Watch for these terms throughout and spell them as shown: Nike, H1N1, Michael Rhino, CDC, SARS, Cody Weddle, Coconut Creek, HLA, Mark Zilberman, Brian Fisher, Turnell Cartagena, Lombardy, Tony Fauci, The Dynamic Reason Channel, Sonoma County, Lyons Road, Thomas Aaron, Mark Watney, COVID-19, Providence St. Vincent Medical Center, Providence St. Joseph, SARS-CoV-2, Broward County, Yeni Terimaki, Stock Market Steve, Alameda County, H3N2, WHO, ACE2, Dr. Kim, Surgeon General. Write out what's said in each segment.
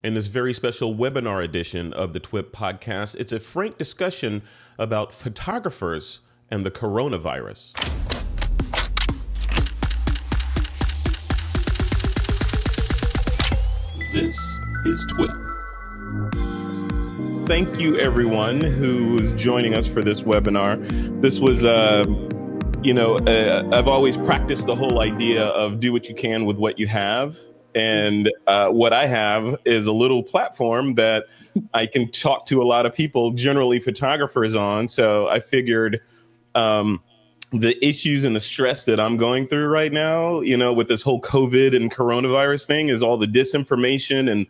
In this very special webinar edition of the TWiP podcast, it's a frank discussion about photographers and the coronavirus. This is TWiP. Thank you, everyone who's joining us for this webinar. This was I've always practiced the whole idea of do what you can with what you have. And what I have is a little platform that I can talk to a lot of people, generally photographers, on. So I figured the issues and the stress that I'm going through right now, you know, with this whole COVID and coronavirus thing, is all the disinformation and,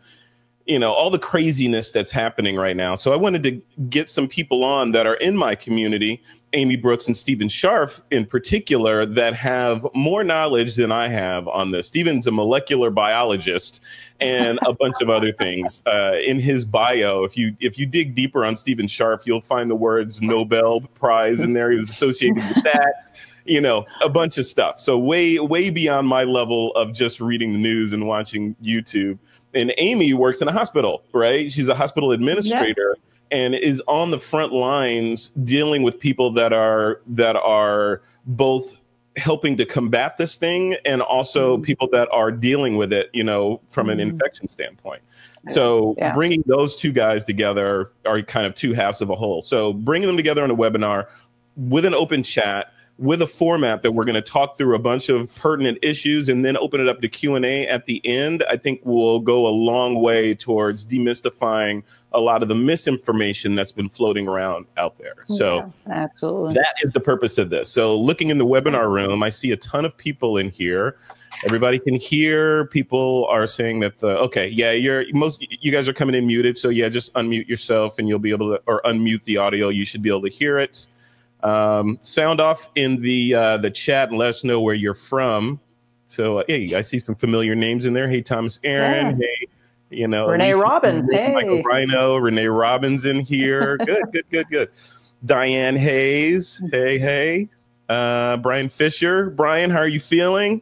you know, all the craziness that's happening right now. So I wanted to get some people on that are in my community, Amy Brooks and Stephen Scharf in particular, that have more knowledge than I have on this. Stephen's a molecular biologist and a bunch of other things. In his bio, if you dig deeper on Stephen Scharf, you'll find the words Nobel Prize in there. He was associated with that, you know, a bunch of stuff. So way beyond my level of just reading the news and watching YouTube. And Amy works in a hospital, right? She's a hospital administrator. Yeah. And is on the front lines dealing with people that are both helping to combat this thing and also people that are dealing with it, you know, from an infection standpoint. So bringing those two guys together are kind of two halves of a whole. So bringing them together in a webinar with an open chat, with a format that we're going to talk through a bunch of pertinent issues and then open it up to Q&A at the end, I think will go a long way towards demystifying a lot of the misinformation that's been floating around out there. So yeah, absolutely. That is the purpose of this. So looking in the webinar room, I see a ton of people in here. Everybody can hear. People are saying that, you guys are coming in muted. So yeah, just unmute yourself and you'll be able to, or unmute the audio. You should be able to hear it. Sound off in the chat and let us know where you're from. So hey, I see some familiar names in there. Hey, Thomas Aaron. Yeah. Hey, you know, Renee Robbins. Hey, Michael Rhino. Renee Robbins in here. Good. Diane Hayes. Hey. Brian Fisher. Brian, how are you feeling?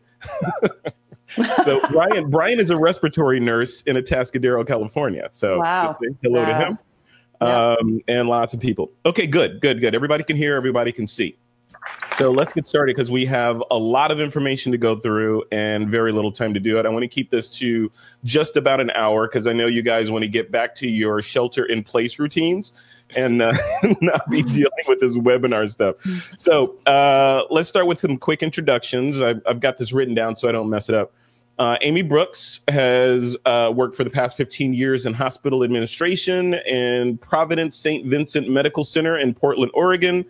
So Brian is a respiratory nurse in Atascadero, California. So just say hello to him. Yeah. And lots of people. Okay, good. Everybody can hear, everybody can see. So let's get started because we have a lot of information to go through and very little time to do it. I want to keep this to just about an hour because I know you guys want to get back to your shelter-in-place routines and not be dealing with this webinar stuff. So let's start with some quick introductions. I've got this written down so I don't mess it up. Amy Brooks has worked for the past 15 years in hospital administration in Providence St. Vincent Medical Center in Portland, Oregon.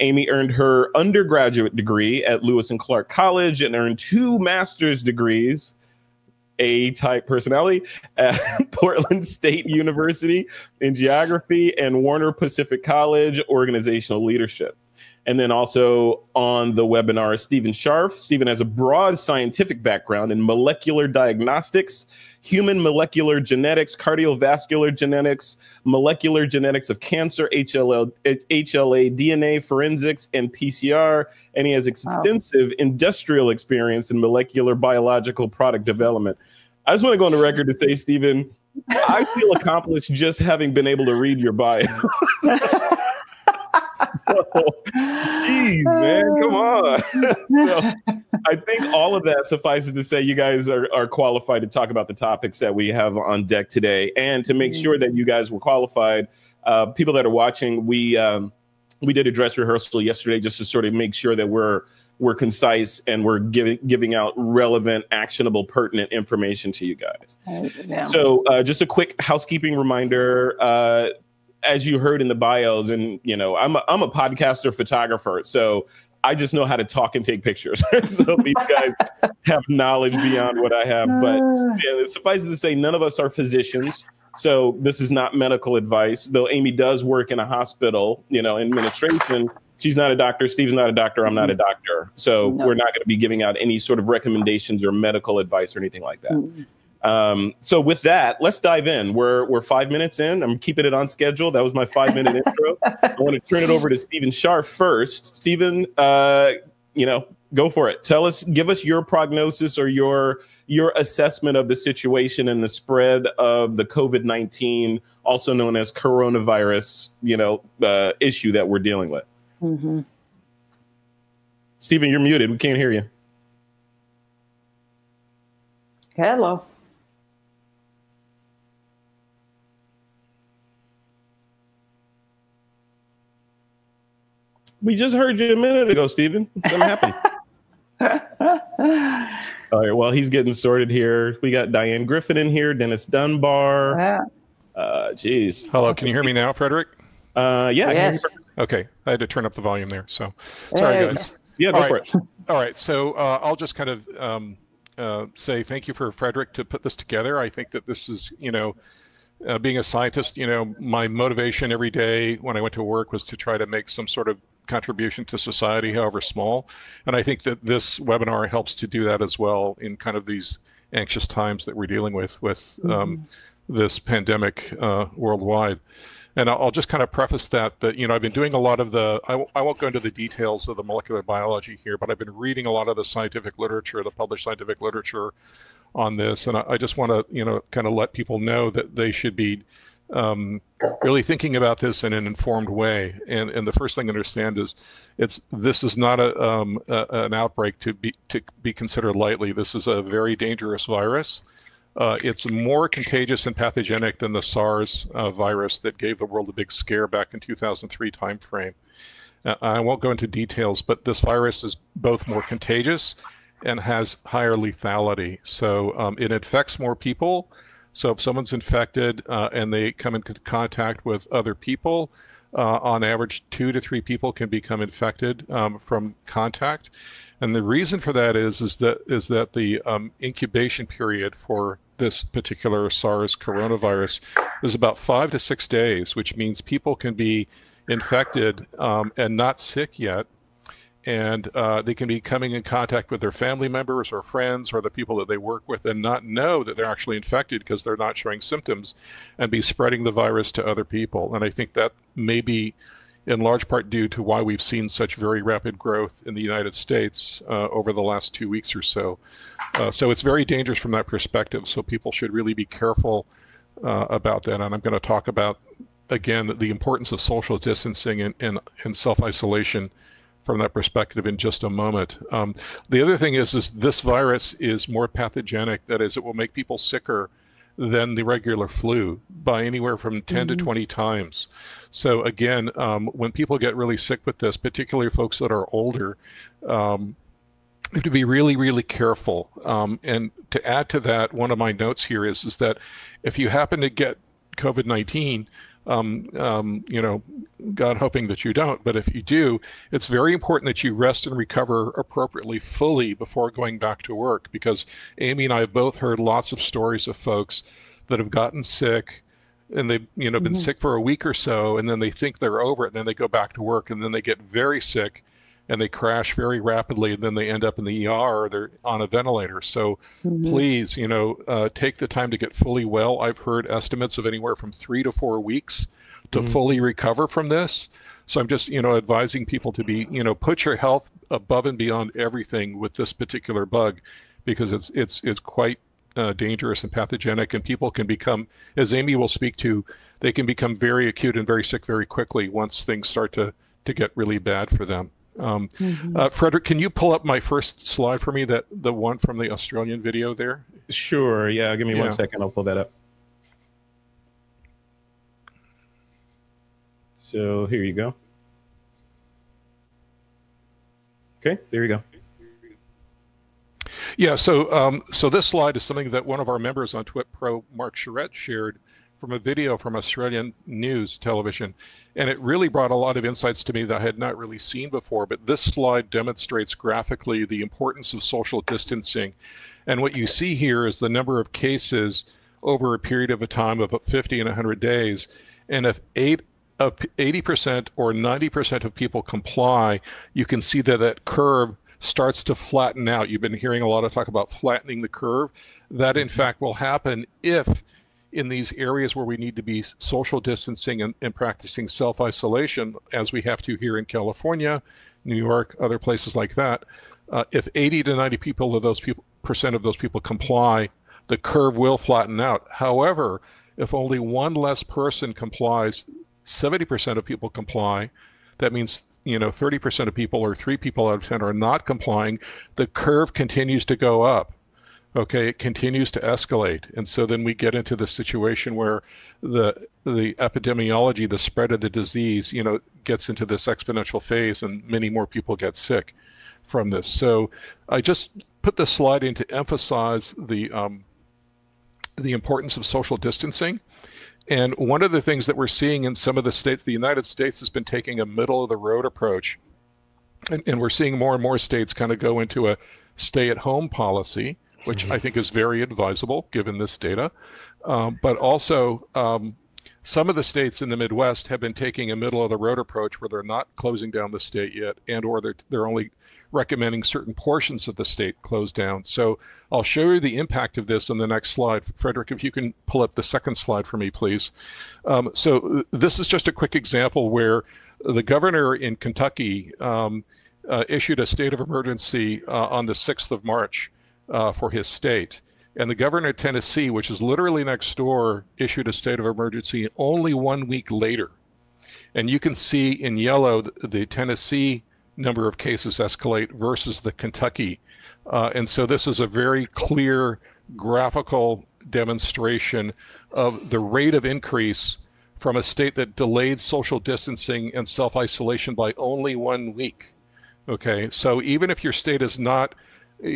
Amy earned her undergraduate degree at Lewis and Clark College and earned two master's degrees, A-type personality, at Portland State University in geography and Warner Pacific College, organizational leadership. And then also on the webinar, Stephen Scharf. Stephen has a broad scientific background in molecular diagnostics, human molecular genetics, cardiovascular genetics, molecular genetics of cancer, HLA DNA forensics, and PCR. And he has extensive industrial experience in molecular biological product development. I just want to go on the record to say, Stephen, I feel accomplished just having been able to read your bio. So, geez, man, come on. So, I think all of that suffices to say you guys are qualified to talk about the topics that we have on deck today. And to make sure that you guys were qualified, people that are watching, we did a dress rehearsal yesterday just to sort of make sure that we're concise and we're giving out relevant, actionable, pertinent information to you guys. Yeah. So just a quick housekeeping reminder. As you heard in the bios, and you know, I'm a podcaster photographer, so I just know how to talk and take pictures. So these guys have knowledge beyond what I have, but yeah, suffice it to say, none of us are physicians. So this is not medical advice, though Amy does work in a hospital, you know, administration. She's not a doctor. Steve's not a doctor. I'm not a doctor. So we're not going to be giving out any sort of recommendations or medical advice or anything like that. So with that, let's dive in. We're 5 minutes in. I'm keeping it on schedule. That was my 5-minute intro. I want to turn it over to Stephen Scharf first. Stephen, go for it. Give us your prognosis or your your assessment of the situation and the spread of the COVID-19, also known as coronavirus, issue that we're dealing with. Mm-hmm. Stephen, you're muted. We can't hear you. Hello. We just heard you a minute ago, Stephen. What happened? All right. Well, he's getting sorted here. We got Diane Griffin in here, Dennis Dunbar. Yeah. Geez. Hello. Can you hear me now, Frederick? Yeah. Yes. Okay. I had to turn up the volume there. So sorry, guys. Yeah, go for it. All right. So I'll just kind of say thank you for Frederick to put this together. I think that this is, being a scientist, my motivation every day when I went to work was to try to make some sort of contribution to society, however small. And I think that this webinar helps to do that as well in kind of these anxious times that we're dealing with this pandemic worldwide. And I'll just kind of preface that, I've been doing a lot of I won't go into the details of the molecular biology here, but I've been reading a lot of the scientific literature, the published scientific literature on this. And I just want to, kind of let people know that they should be really thinking about this in an informed way, and the first thing to understand is this is not an outbreak to be considered lightly. This is a very dangerous virus. It's more contagious and pathogenic than the SARS virus that gave the world a big scare back in 2003 timeframe. I won't go into details, but this virus is both more contagious and has higher lethality. So it infects more people. So if someone's infected and they come into contact with other people, on average 2 to 3 people can become infected from contact. And the reason for that is that the incubation period for this particular SARS coronavirus is about 5 to 6 days, which means people can be infected and not sick yet. And they can be coming in contact with their family members or friends or the people that they work with and not know that they're actually infected because they're not showing symptoms and be spreading the virus to other people. And I think that may be in large part due to why we've seen such very rapid growth in the United States over the last 2 weeks or so. So it's very dangerous from that perspective. So people should really be careful about that. And I'm going to talk about, again, the importance of social distancing and self-isolation from that perspective in just a moment. The other thing is this virus is more pathogenic. That is, it will make people sicker than the regular flu by anywhere from 10 to 20 times. So again, when people get really sick with this, particularly folks that are older, you have to be really, really careful. And to add to that, one of my notes here is that if you happen to get COVID-19, God hoping that you don't, but if you do, it's very important that you rest and recover appropriately fully before going back to work, because Amy and I have both heard lots of stories of folks that have gotten sick and they've been sick for a week or so, and then they think they're over it, and then they go back to work, and then they get very sick and they crash very rapidly, and then they end up in the ER or they're on a ventilator. So please, take the time to get fully well. I've heard estimates of anywhere from 3 to 4 weeks to fully recover from this. So I'm just, advising people to be, put your health above and beyond everything with this particular bug, because it's quite dangerous and pathogenic, and people can become, as Amy will speak to, they can become very acute and very sick very quickly once things start to get really bad for them. Frederick, can you pull up my first slide for me, the one from the Australian video there? Sure, yeah, give me 1 second, I'll pull that up. So here you go. Okay, there you go. Yeah, so this slide is something that one of our members on TWiP Pro, Mark Charette, shared from a video from Australian news television, and it really brought a lot of insights to me that I had not really seen before. But this slide demonstrates graphically the importance of social distancing, and what you see here is the number of cases over a period of a time of 50 and 100 days, and if 80% or 90% of people comply, you can see that curve starts to flatten out. You've been hearing a lot of talk about flattening the curve. That in fact will happen if in these areas where we need to be social distancing and practicing self-isolation, as we have to here in California, New York, other places like that, if 80 to 90 people of those people 90% of those people comply, the curve will flatten out. However, if only one less person complies, 70% of people comply, that means 30% of people or 3 people out of 10 are not complying, the curve continues to go up. Okay, it continues to escalate. And so then we get into the situation where the epidemiology, the spread of the disease, gets into this exponential phase, and many more people get sick from this. So I just put this slide in to emphasize the importance of social distancing. And one of the things that we're seeing in some of the states, the United States has been taking a middle of the road approach. And we're seeing more and more states kind of go into a stay at home policy, which I think is very advisable given this data. But also some of the states in the Midwest have been taking a middle of the road approach where they're not closing down the state yet, and or they're only recommending certain portions of the state closed down. So I'll show you the impact of this on the next slide. Frederick, if you can pull up the second slide for me, please. So this is just a quick example where the governor in Kentucky issued a state of emergency on the 6th of March. For his state. And the governor of Tennessee, which is literally next door, issued a state of emergency only 1 week later. And you can see in yellow the Tennessee number of cases escalate versus the Kentucky. And so this is a very clear graphical demonstration of the rate of increase from a state that delayed social distancing and self-isolation by only 1 week. Okay, so even if your state is not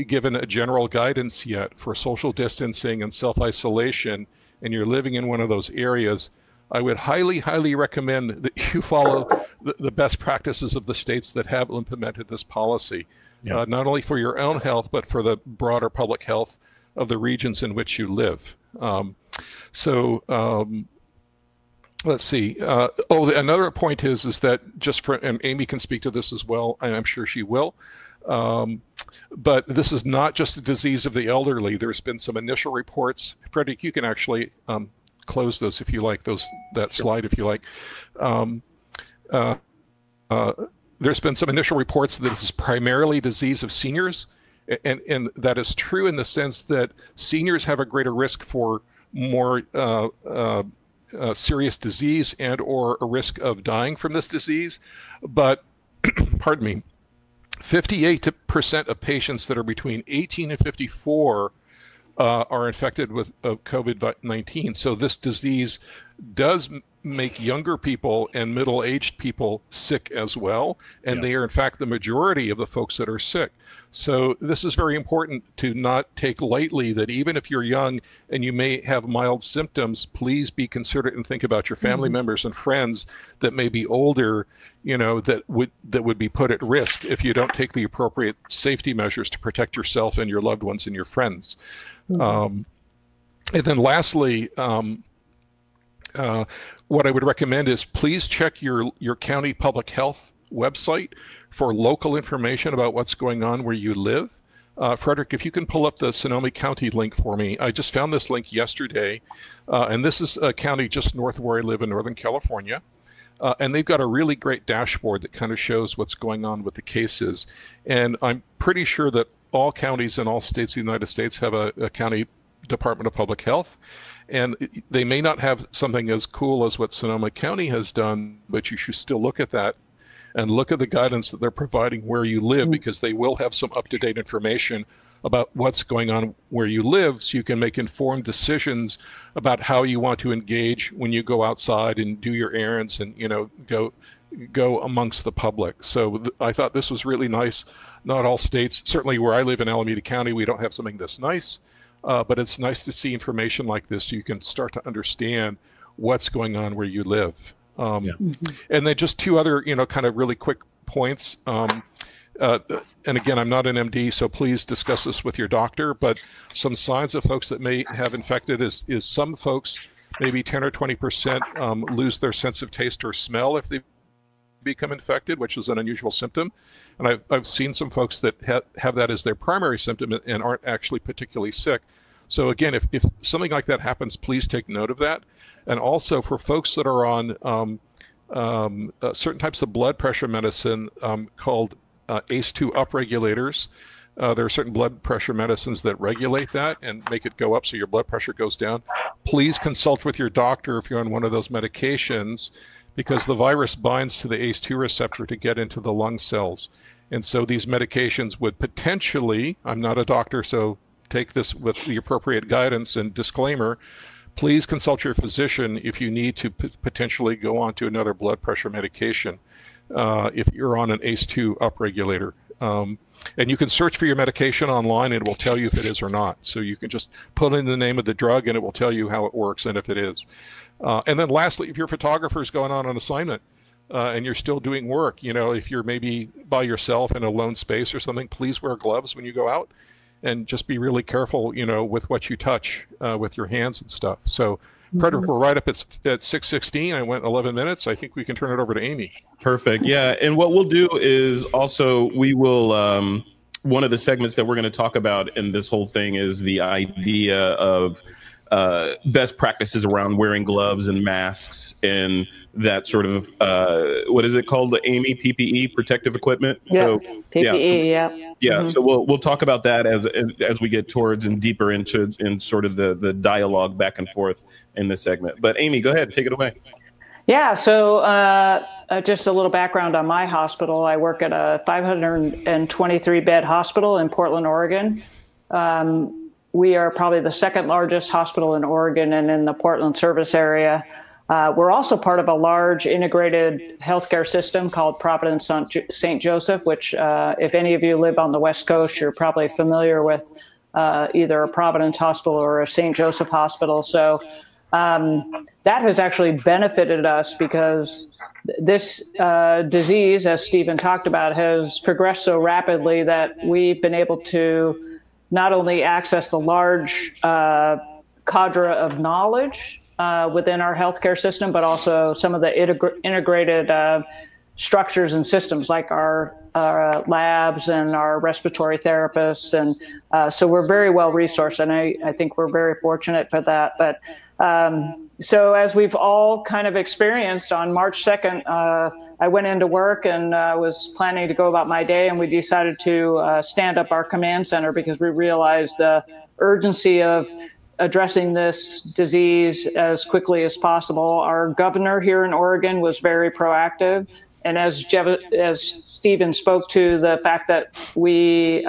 given a general guidance yet for social distancing and self-isolation, and you're living in one of those areas, I would highly, highly recommend that you follow the best practices of the states that have implemented this policy, not only for your own health, but for the broader public health of the regions in which you live. Let's see. Another point is that just for, and Amy can speak to this as well, and I'm sure she will, but this is not just the disease of the elderly. There's been some initial reports. Frederick, you can actually close those if you like, that slide if you like. There's been some initial reports that this is primarily disease of seniors, and that is true in the sense that seniors have a greater risk for more serious disease and or a risk of dying from this disease. But, pardon me, 58% of patients that are between 18 and 54 are infected with COVID-19. So this disease does make younger people and middle-aged people sick as well. And they are, in fact, the majority of the folks that are sick. So this is very important to not take lightly, that even if you're young and you may have mild symptoms, please be considerate and think about your family members and friends that may be older, that would be put at risk if you don't take the appropriate safety measures to protect yourself and your loved ones and your friends. And then lastly, what I would recommend is please check your county public health website for local information about what's going on where you live. Frederick, if you can pull up the Sonoma County link for me. I just found this link yesterday, and this is a county just north of where I live in Northern California. And they've got a really great dashboard that kind of shows what's going on with the cases. And I'm pretty sure that all counties in all states of the United States have a county Department of Public Health. And they may not have something as cool as what Sonoma County has done, but you should still look at that and look at the guidance that they're providing where you live, because they will have some up-to-date information about what's going on where you live, so you can make informed decisions about how you want to engage when you go outside and do your errands and go amongst the public. So I thought this was really nice. Not all states, certainly where I live in Alameda County, we don't have something this nice. But it's nice to see information like this, so you can start to understand what's going on where you live. And then just two other, kind of really quick points. And again, I'm not an MD, so please discuss this with your doctor. But some signs of folks that may have infected is some folks, maybe 10 or 20%, lose their sense of taste or smell if they become infected, which is an unusual symptom. And I've seen some folks that have that as their primary symptom and aren't actually particularly sick. So again, if something like that happens, please take note of that. And also for folks that are on certain types of blood pressure medicine called ACE2 upregulators, There are certain blood pressure medicines that regulate that and make it go up so your blood pressure goes down. Please consult with your doctor if you're on one of those medications, because the virus binds to the ACE2 receptor to get into the lung cells. And so these medications would potentially, I'm not a doctor, so take this with the appropriate guidance and disclaimer, please consult your physician if you need to potentially go on to another blood pressure medication if you're on an ACE2 upregulator. And you can search for your medication online, and it will tell you if it is or not. So you can just put in the name of the drug, and it will tell you how it works and if it is. And then lastly, if your photographer is going on an assignment and you're still doing work, you know, if you're maybe by yourself in a lone space or something, please wear gloves when you go out, and just be really careful, you know, with what you touch with your hands and stuff. So, Frederick, we're right up at 6:16. I went 11 minutes. I think we can turn it over to Amy. Perfect. Yeah. And what we'll do is also we will one of the segments that we're going to talk about in this whole thing is the idea of best practices around wearing gloves and masks and that sort of what is it called, Amy? PPE, protective equipment. Yeah. So, PPE. Yeah. Yeah. Mm-hmm. So we'll talk about that as we get towards and deeper into sort of the dialogue back and forth in this segment. But Amy, go ahead, take it away. Yeah. So just a little background on my hospital. I work at a 523 bed hospital in Portland, Oregon. We are probably the second largest hospital in Oregon and in the Portland service area. We're also part of a large integrated healthcare system called Providence St. Joseph, which if any of you live on the West Coast, you're probably familiar with either a Providence hospital or a St. Joseph hospital. So that has actually benefited us because this disease, as Stephen talked about, has progressed so rapidly that we've been able to not only access the large cadre of knowledge within our healthcare system, but also some of the integrated structures and systems like our labs and our respiratory therapists. And so we're very well resourced, and I think we're very fortunate for that. But so as we've all kind of experienced, on March 2nd, I went into work and was planning to go about my day, and we decided to stand up our command center because we realized the urgency of addressing this disease as quickly as possible. Our governor here in Oregon was very proactive. And as Stephen spoke to, the fact that we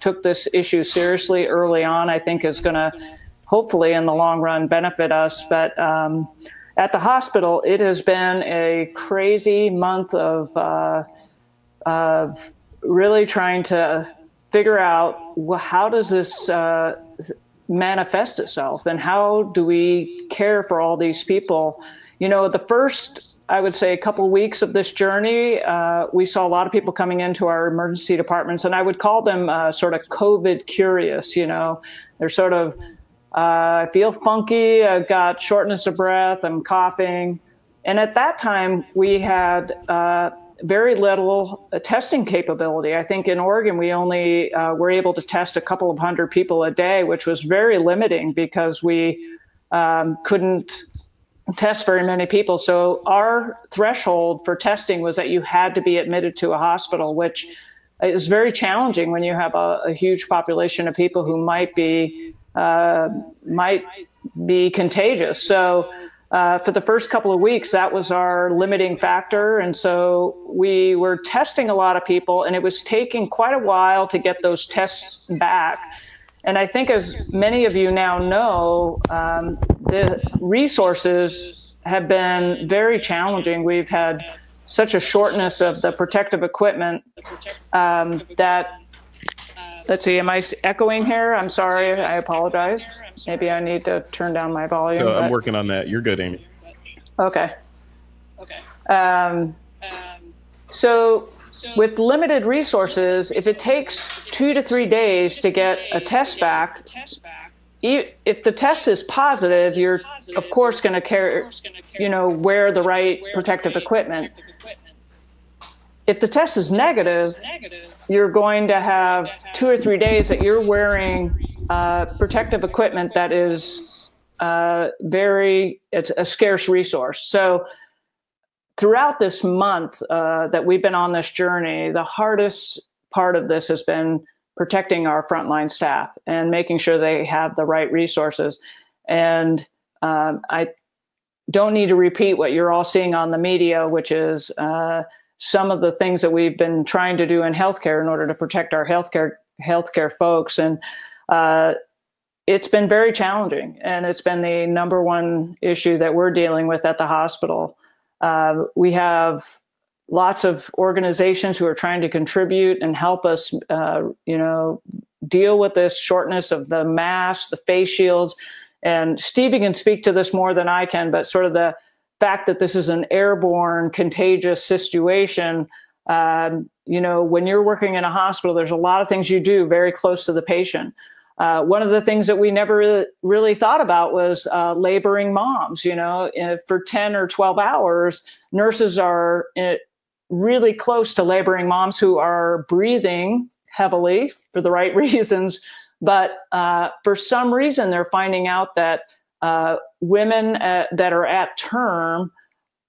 took this issue seriously early on, I think is going to hopefully in the long run benefit us. But at the hospital, it has been a crazy month of really trying to figure out, well, how does this manifest itself, and how do we care for all these people? You know, the first, I would say, a couple of weeks of this journey, we saw a lot of people coming into our emergency departments, and I would call them sort of COVID curious. You know, they're sort of, I feel funky, I've got shortness of breath, I'm coughing. And at that time, we had very little testing capability. I think in Oregon, we only were able to test a couple of hundred people a day, which was very limiting because we couldn't test very many people. So our threshold for testing was that you had to be admitted to a hospital, which is very challenging when you have a huge population of people who might be contagious. So for the first couple of weeks, that was our limiting factor. And so we were testing a lot of people, and it was taking quite a while to get those tests back. And I think, as many of you now know, the resources have been very challenging. We've had such a shortness of the protective equipment that, let's see, am I echoing here? I'm sorry, I apologize. Maybe I need to turn down my volume. So I'm working on that. You're good, Amy. Okay. So with limited resources, if it takes 2 to 3 days to get a test back, if the test is positive, you're of course going to wear the right protective equipment. If the test is negative, you're going to have 2 or 3 days that you're wearing protective equipment that is it's a scarce resource. So throughout this month that we've been on this journey, the hardest part of this has been protecting our frontline staff and making sure they have the right resources. And I don't need to repeat what you're all seeing on the media, which is some of the things that we've been trying to do in healthcare in order to protect our healthcare folks. And it's been very challenging, and it's been the number one issue that we're dealing with at the hospital. We have lots of organizations who are trying to contribute and help us, you know, deal with this shortness of the masks, the face shields. And Stevie can speak to this more than I can, but sort of the fact that this is an airborne contagious situation. You know, when you're working in a hospital, there's a lot of things you do very close to the patient. One of the things that we never really thought about was laboring moms. You know, for 10 or 12 hours, nurses are really close to laboring moms who are breathing heavily for the right reasons. But for some reason, they're finding out that women that are at term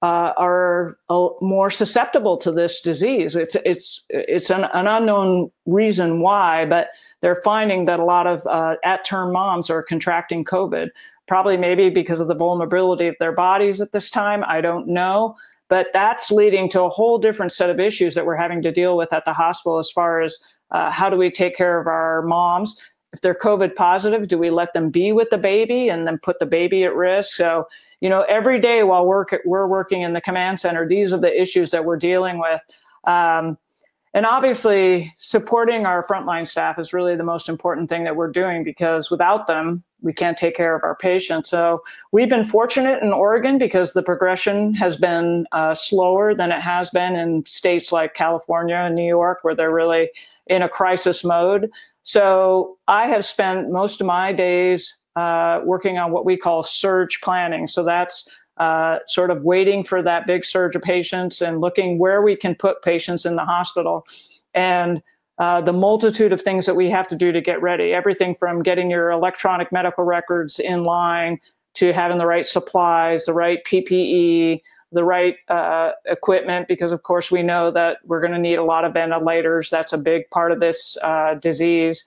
are more susceptible to this disease. It's an unknown reason why, but they're finding that a lot of at-term moms are contracting COVID, probably maybe because of the vulnerability of their bodies at this time. I don't know, but that's leading to a whole different set of issues that we're having to deal with at the hospital as far as how do we take care of our moms. If they're COVID positive, do we let them be with the baby and then put the baby at risk? So, you know, every day while we're working in the command center, these are the issues that we're dealing with. And obviously supporting our frontline staff is really the most important thing that we're doing, because without them, we can't take care of our patients. So we've been fortunate in Oregon because the progression has been slower than it has been in states like California and New York, where they're really in a crisis mode. So I have spent most of my days working on what we call surge planning. So that's sort of waiting for that big surge of patients and looking where we can put patients in the hospital, and the multitude of things that we have to do to get ready. Everything from getting your electronic medical records in line to having the right supplies, the right PPE, the right equipment, because of course we know that we're going to need a lot of ventilators. That's a big part of this disease,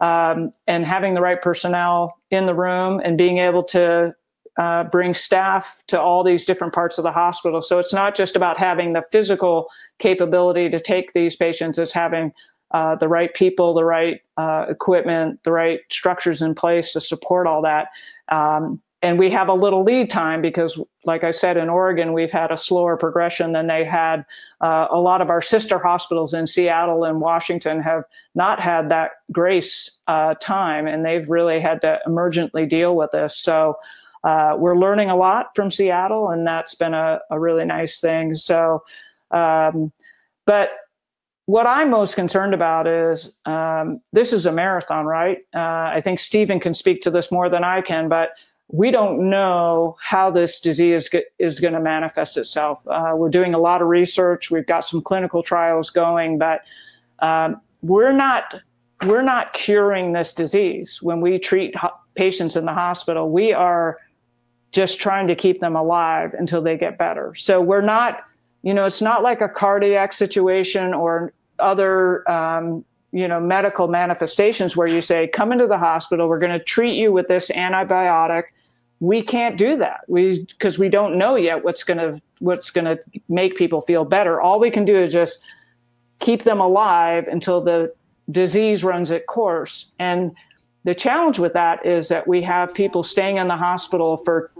and having the right personnel in the room and being able to bring staff to all these different parts of the hospital. So it's not just about having the physical capability to take these patients, it's having the right people, the right equipment, the right structures in place to support all that. And we have a little lead time because, like I said, in Oregon, we've had a slower progression than they had. A lot of our sister hospitals in Seattle and Washington have not had that grace time, and they've really had to emergently deal with this. So we're learning a lot from Seattle, and that's been a really nice thing. So, but what I'm most concerned about is this is a marathon, right? I think Stephen can speak to this more than I can, but we don't know how this disease is going to manifest itself. We're doing a lot of research. We've got some clinical trials going, but we're not curing this disease when we treat patients in the hospital. We are just trying to keep them alive until they get better. So we're not, you know, it's not like a cardiac situation or other you know, medical manifestations where you say, come into the hospital, we're going to treat you with this antibiotic. We can't do that because we don't know yet what's going to make people feel better. All we can do is just keep them alive until the disease runs its course. And the challenge with that is that we have people staying in the hospital for,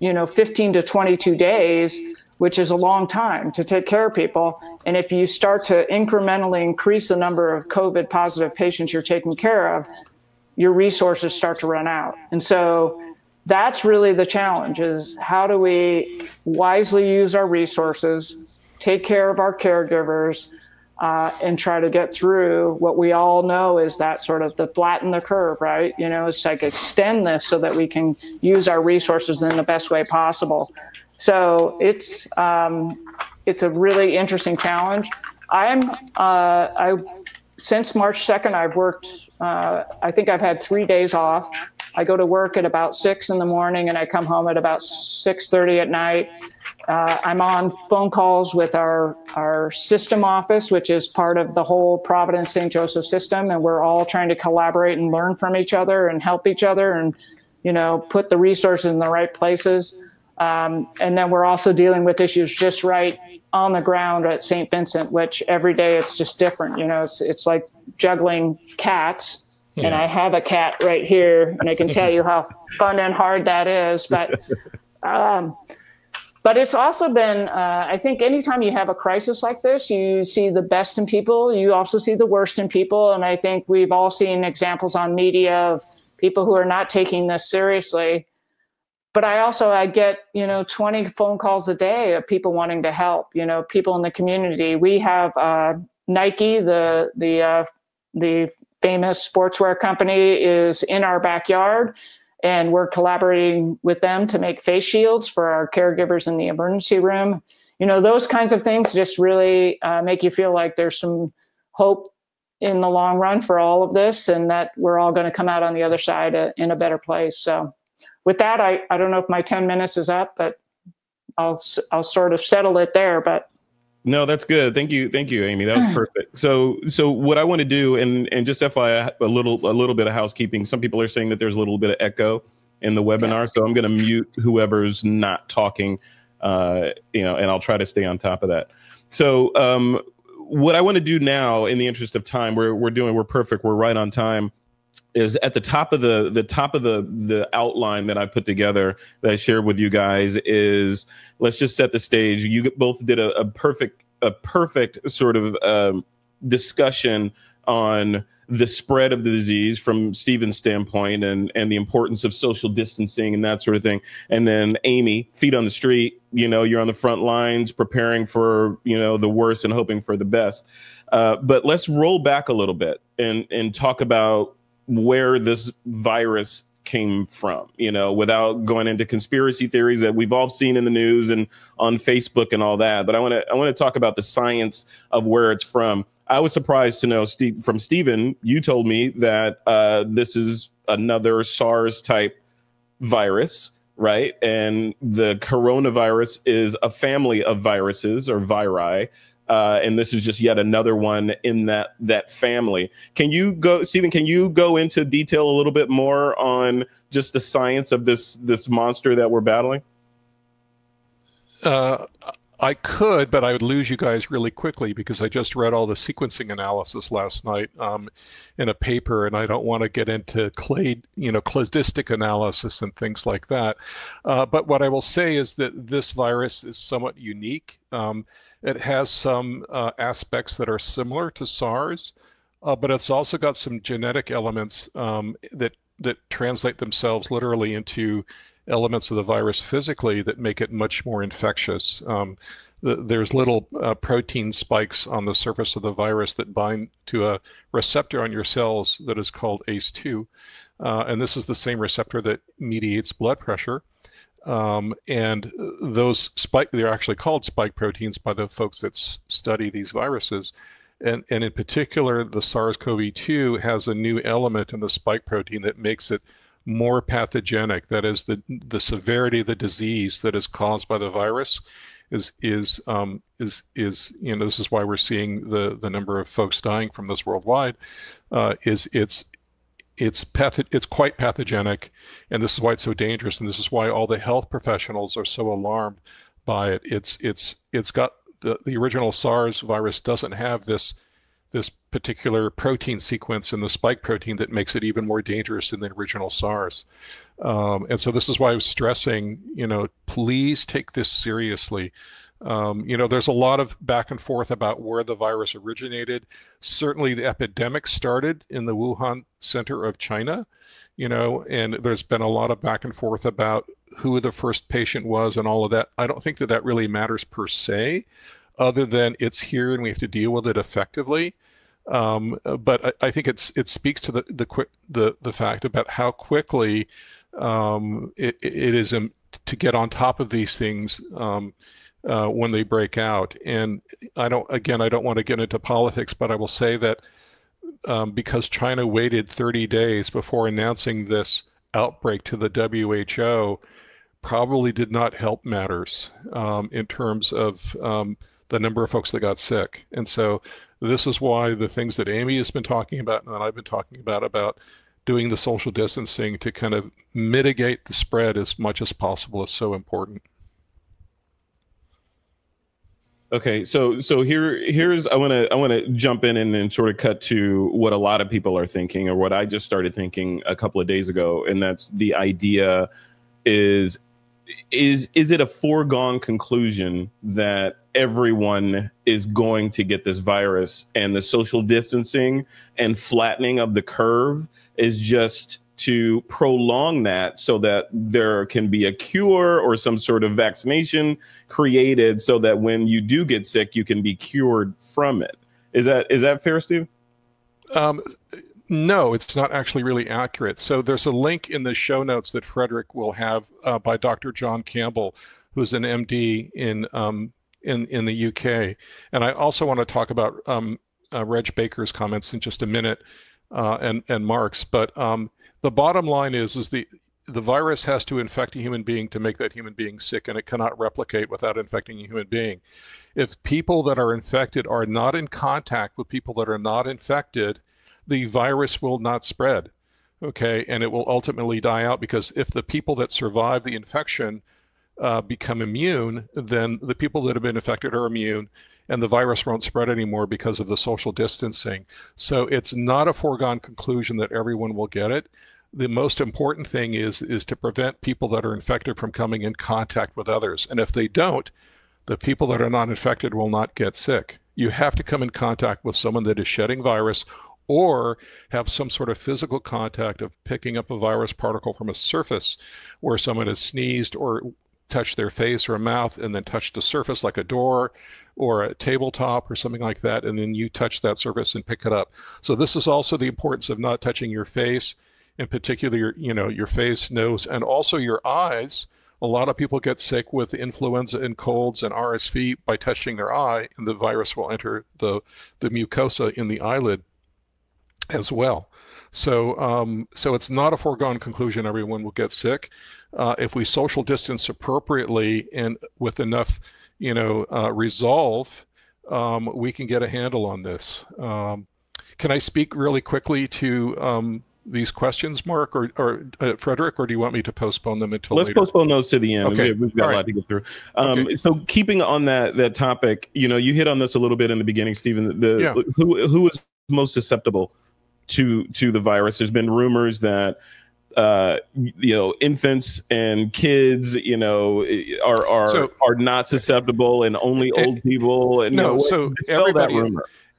you know, 15 to 22 days, which is a long time to take care of people. And if you start to incrementally increase the number of COVID positive patients you're taking care of, your resources start to run out. And so that's really the challenge, is how do we wisely use our resources, take care of our caregivers, and try to get through what we all know is that sort of the flatten the curve, right? You know, it's like extend this so that we can use our resources in the best way possible. So it's a really interesting challenge. Since March 2nd, I've worked, I think I've had 3 days off. I go to work at about 6 in the morning and I come home at about 6:30 at night. I'm on phone calls with our system office, which is part of the whole Providence St. Joseph system. And we're all trying to collaborate and learn from each other and help each other and, you know, put the resources in the right places. And then we're also dealing with issues just right on the ground at St. Vincent, which every day it's just different. You know, it's like juggling cats. And I have a cat right here, and I can tell you how fun and hard that is. But it's also been, I think anytime you have a crisis like this, you see the best in people. You also see the worst in people. And I think we've all seen examples on media of people who are not taking this seriously. But I get, you know, 20 phone calls a day of people wanting to help, you know, people in the community. We have Nike, the famous sportswear company, is in our backyard, and we're collaborating with them to make face shields for our caregivers in the emergency room. You know, those kinds of things just really make you feel like there's some hope in the long run for all of this, and that we're all going to come out on the other side in a better place. So with that, I don't know if my 10 minutes is up, but I'll sort of settle it there. But no, that's good. Thank you, Amy. That was perfect. So what I want to do, and just FYI, a little bit of housekeeping. Some people are saying that there's a little bit of echo in the webinar, so I'm going to mute whoever's not talking, you know, and I'll try to stay on top of that. So what I want to do now, in the interest of time, we're perfect. We're right on time. Is at the top of the outline that I put together, that I shared with you guys, is let's just set the stage. You both did a perfect sort of discussion on the spread of the disease from Stephen's standpoint and the importance of social distancing and that sort of thing. And then Amy, feet on the street, you know, you're on the front lines preparing for, you know, the worst and hoping for the best. But let's roll back a little bit and talk about where this virus came from, you know, without going into conspiracy theories that we've all seen in the news and on Facebook and all that. But I want to talk about the science of where it's from. I was surprised to know, from Stephen, you told me that this is another SARS type virus, right? And the coronavirus is a family of viruses or viri. And this is just yet another one in that family. Stephen, can you go into detail a little bit more on just the science of this monster that we're battling? I could, but I would lose you guys really quickly because I just read all the sequencing analysis last night in a paper, and I don't want to get into cladistic analysis and things like that. But what I will say is that this virus is somewhat unique. It has some aspects that are similar to SARS, but it's also got some genetic elements that translate themselves literally into elements of the virus physically that make it much more infectious. There's little protein spikes on the surface of the virus that bind to a receptor on your cells that is called ACE2. And this is the same receptor that mediates blood pressure. And they're actually called spike proteins by the folks that study these viruses. And in particular, the SARS-CoV-2 has a new element in the spike protein that makes it more pathogenic. That is, the severity of the disease that is caused by the virus is you know, this is why we're seeing the number of folks dying from this worldwide. It's quite pathogenic, and this is why it's so dangerous, and this is why all the health professionals are so alarmed by it. It's got the original SARS virus doesn't have this particular protein sequence in the spike protein that makes it even more dangerous than the original SARS. And so this is why I was stressing, you know, please take this seriously. You know, there's a lot of back and forth about where the virus originated. Certainly the epidemic started in the Wuhan center of China, you know, and there's been a lot of back and forth about who the first patient was and all of that. I don't think that really matters per se, other than it's here and we have to deal with it effectively. But I think it speaks to the fact about how quickly it is to get on top of these things when they break out. And I don't want to get into politics, but I will say that because China waited 30 days before announcing this outbreak to the WHO, probably did not help matters in terms of the number of folks that got sick. And so this is why the things that Amy has been talking about and that I've been talking about doing the social distancing to kind of mitigate the spread as much as possible is so important. Okay, so here's I want to jump in and then sort of cut to what a lot of people are thinking, or what I just started thinking a couple of days ago, and that's the idea is it a foregone conclusion that everyone is going to get this virus, and the social distancing and flattening of the curve is just to prolong that so that there can be a cure or some sort of vaccination created so that when you do get sick, you can be cured from it. Is that fair, Steve? No, it's not actually really accurate. So there's a link in the show notes that Frederick will have by Dr. John Campbell, who's an MD in the UK. And I also want to talk about Reg Baker's comments in just a minute and Mark's, but the bottom line is the virus has to infect a human being to make that human being sick, and it cannot replicate without infecting a human being. If people that are infected are not in contact with people that are not infected, the virus will not spread, okay? And it will ultimately die out, because if the people that survive the infection become immune, then the people that have been infected are immune, and the virus won't spread anymore because of the social distancing. So it's not a foregone conclusion that everyone will get it. The most important thing is to prevent people that are infected from coming in contact with others. And if they don't, the people that are not infected will not get sick. You have to come in contact with someone that is shedding virus, or have some sort of physical contact of picking up a virus particle from a surface where someone has sneezed or touch their face or mouth, and then touch the surface like a door or a tabletop or something like that, and then you touch that surface and pick it up. So this is also the importance of not touching your face, in particular your face, nose, and also your eyes. A lot of people get sick with influenza and colds and RSV by touching their eye, and the virus will enter the mucosa in the eyelid as well. So so it's not a foregone conclusion everyone will get sick. If we social distance appropriately and with enough resolve, we can get a handle on this. Can I speak really quickly to these questions, Mark or Frederick, or do you want me to postpone them until later? Let's postpone those to the end. Okay. We've got a lot to get through. Okay. So keeping on that topic, you hit on this a little bit in the beginning, Stephen, who is most susceptible to the virus. There's been rumors that infants and kids are not susceptible, and only old people. And no, so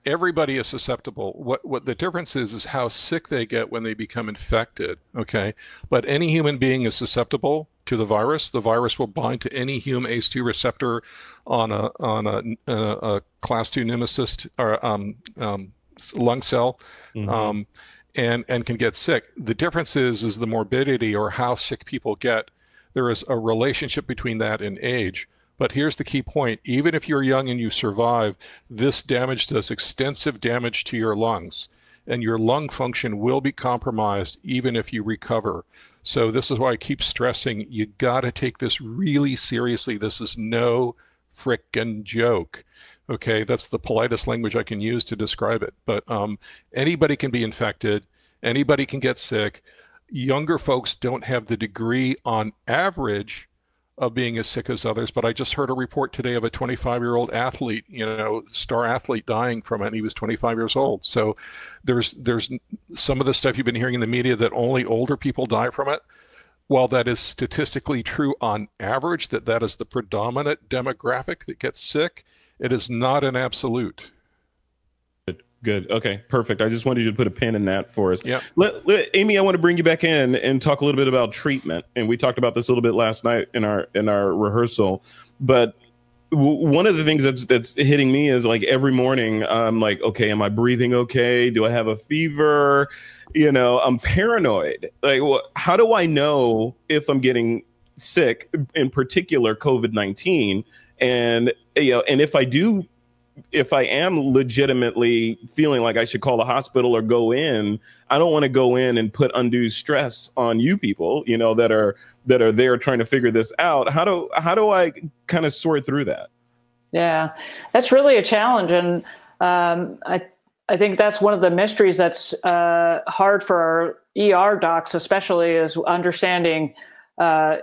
everybody is susceptible. What the difference is how sick they get when they become infected. Okay, but any human being is susceptible to the virus. The virus will bind to any human ACE2 receptor on a class 2 nemesis or lung cell, and can get sick. The difference is the morbidity, or how sick people get. There is a relationship between that and age. But here's the key point. Even if you're young and you survive, this damage does extensive damage to your lungs, and your lung function will be compromised even if you recover. So this is why I keep stressing, you got to take this really seriously. This is no frickin' joke. Okay, that's the politest language I can use to describe it. But anybody can be infected. Anybody can get sick. Younger folks don't have the degree on average of being as sick as others. But I just heard a report today of a 25-year-old athlete, star athlete, dying from it, and he was 25 years old. So there's some of the stuff you've been hearing in the media that only older people die from it. While that is statistically true on average, that is the predominant demographic that gets sick, it is not an absolute. Good. Okay, perfect. I just wanted you to put a pin in that for us. Yeah. Amy, I want to bring you back in and talk a little bit about treatment. And we talked about this a little bit last night in our rehearsal. But one of the things that's hitting me is, like, every morning I'm like, okay, am I breathing okay? Do I have a fever? I'm paranoid. Like, how do I know if I'm getting sick, in particular COVID-19? And if I do if I am legitimately feeling like I should call the hospital or go in, I don't want to go in and put undue stress on you people, you know, that are there trying to figure this out. How do I kind of sort through that? Yeah, that's really a challenge. And I think that's one of the mysteries that's hard for our ER docs, especially, is understanding,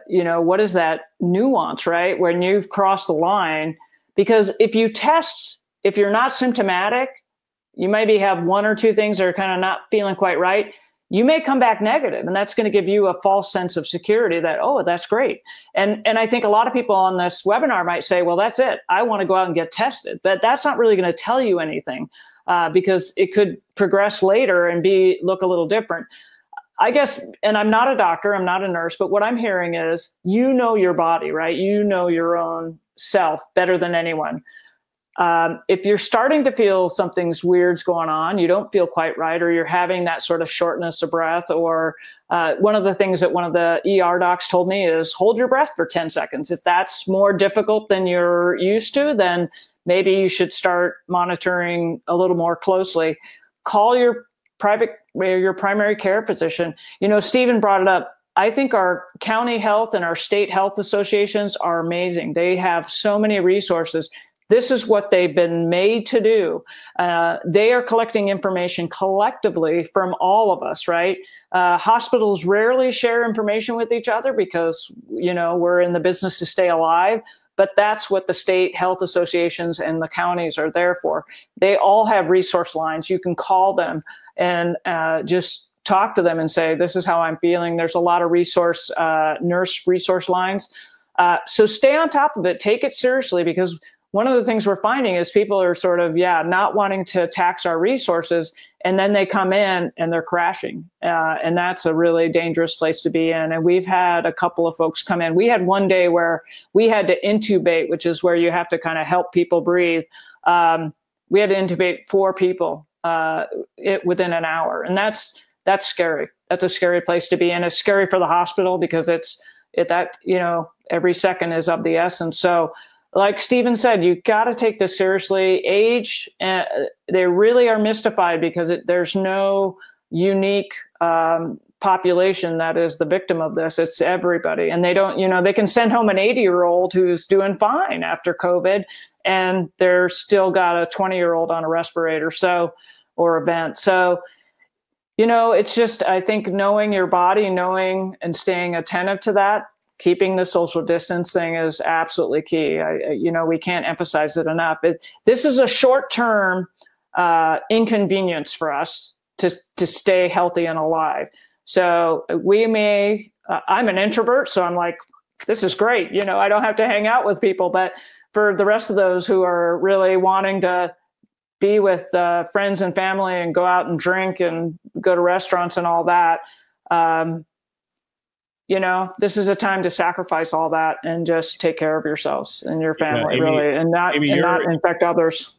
you know, what is that nuance, right? When you've crossed the line, because if you test, if you're not symptomatic, you maybe have one or two things that are kind of not feeling quite right. You may come back negative, and that's going to give you a false sense of security that, oh, that's great. And I think a lot of people on this webinar might say, well, that's it. I want to go out and get tested. But that's not really going to tell you anything because it could progress later and look a little different. I guess, and I'm not a doctor, I'm not a nurse, but what I'm hearing is, you know your body, right? You know your own self better than anyone. If you're starting to feel something's weird's going on, you don't feel quite right, or you're having that sort of shortness of breath, or one of the things that one of the ER docs told me is hold your breath for 10 seconds. If that's more difficult than you're used to, then maybe you should start monitoring a little more closely. Call your primary care physician. You know, Stephen brought it up. I think our county health and our state health associations are amazing. They have so many resources. This is what they've been made to do. They are collecting information collectively from all of us, right? Hospitals rarely share information with each other because, you know, we're in the business to stay alive, but that's what the state health associations and the counties are there for. They all have resource lines. You can call them and just talk to them and say, this is how I'm feeling. There's a lot of resource, nurse resource lines. So stay on top of it, take it seriously, because one of the things we're finding is people are sort of, yeah, not wanting to tax our resources, and then they come in and they're crashing. And that's a really dangerous place to be in. And we've had a couple of folks come in. We had one day where we had to intubate, which is where you have to kind of help people breathe. We had to intubate 4 people within an hour. And that's scary. That's a scary place to be in. It's scary for the hospital because you know, every second is of the essence. So, like Stephen said, you got to take this seriously. Age, they really are mystified because there's no unique population that is the victim of this. It's everybody. And they don't, you know, they can send home an 80-year-old who's doing fine after COVID, and they're still got a 20-year-old on a respirator or a vent. So, you know, it's just, I think, knowing your body, knowing and staying attentive to that, keeping the social distance thing is absolutely key. You know, we can't emphasize it enough. This is a short-term inconvenience for us to stay healthy and alive. So I'm an introvert, so I'm like, this is great. You know, I don't have to hang out with people. But for the rest of those who are really wanting to be with friends and family and go out and drink and go to restaurants and all that, you know, this is a time to sacrifice all that and just take care of yourselves and your family, really, and not infect others.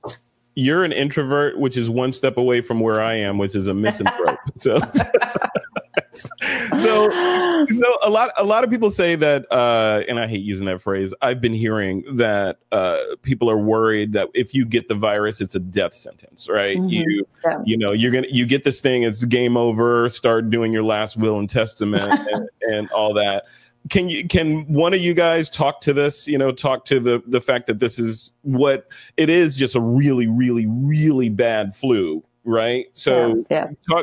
You're an introvert, which is one step away from where I am, which is a misanthrope. So a lot of people say that, and I hate using that phrase, I've been hearing that people are worried that if you get the virus, it's a death sentence, right? Mm-hmm. You know, you get this thing, it's game over, start doing your last will and testament and all that. Can one of you guys talk to this, you know, talk to the fact that this is what it is, just a really, really, really bad flu, right? So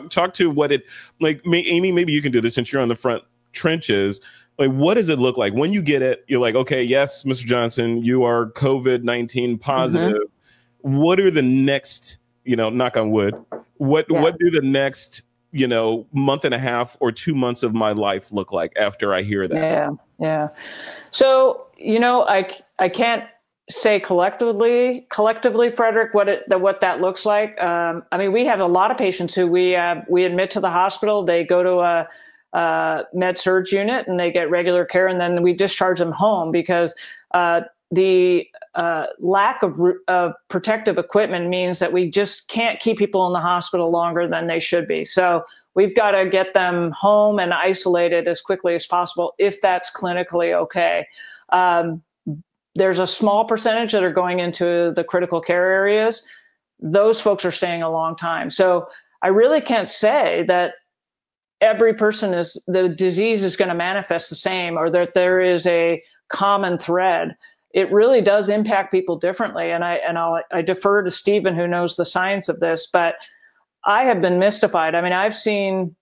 talk to what it, like, Amy, maybe you can do this since you're on the front trenches. Like, what does it look like when you get it? You're like, okay, yes, Mr. Johnson, you are COVID-19 positive. Mm-hmm. What are the next, you know, knock on wood, what do the next, you know, month and a half or 2 months of my life look like after I hear that? Yeah. So, you know, I can't say collectively, Frederick, what that looks like. I mean, we have a lot of patients who we admit to the hospital. They go to a med surg unit and they get regular care, and then we discharge them home because the lack of protective equipment means that we just can't keep people in the hospital longer than they should be. So we've got to get them home and isolated as quickly as possible if that's clinically okay. There's a small percentage that are going into the critical care areas. Those folks are staying a long time. So I really can't say that every person is, the disease is going to manifest the same, or that there is a common thread. It really does impact people differently. And I defer to Stephen, who knows the science of this, but I have been mystified. I mean, I've seen,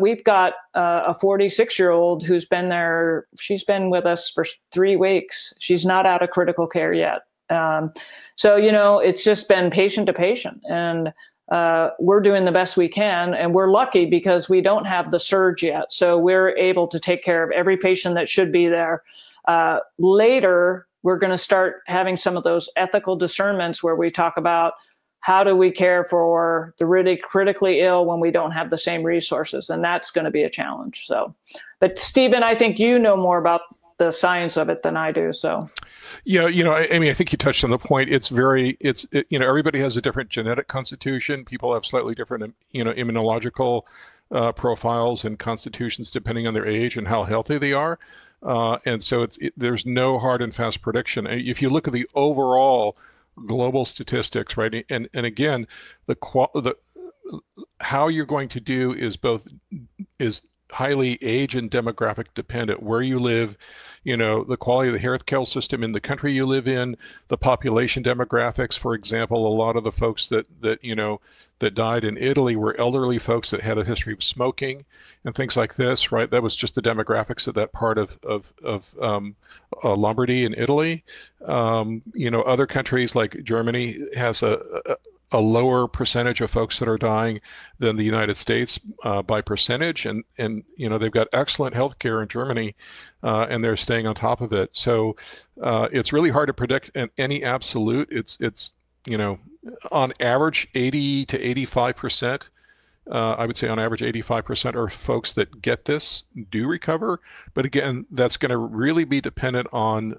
we've got a 46-year-old who's been there. She's been with us for 3 weeks. She's not out of critical care yet. So, you know, it's just been patient to patient, and we're doing the best we can. And we're lucky because we don't have the surge yet. So we're able to take care of every patient that should be there. Later, we're going to start having some of those ethical discernments where we talk about, how do we care for the really critically ill when we don't have the same resources? And that's going to be a challenge. So, but Stephen, I think you know more about the science of it than I do. So, yeah, you know, I mean, I think you touched on the point. It's you know, everybody has a different genetic constitution. People have slightly different, you know, immunological profiles and constitutions depending on their age and how healthy they are. And so there's no hard and fast prediction. If you look at the overall global statistics, right? And again, how you're going to do is highly age and demographic dependent. Where you live, you know, the quality of the healthcare system in the country you live in, the population demographics. For example, a lot of the folks that died in Italy were elderly folks that had a history of smoking and things like this, right? That was just the demographics of that part of Lombardy in Italy. You know, other countries like Germany has a lower percentage of folks that are dying than the United States by percentage, and you know, they've got excellent healthcare in Germany, and they're staying on top of it. So it's really hard to predict any absolute. It's you know, on average 80 to 85%. I would say on average 85% are folks that get this do recover. But again, that's going to really be dependent on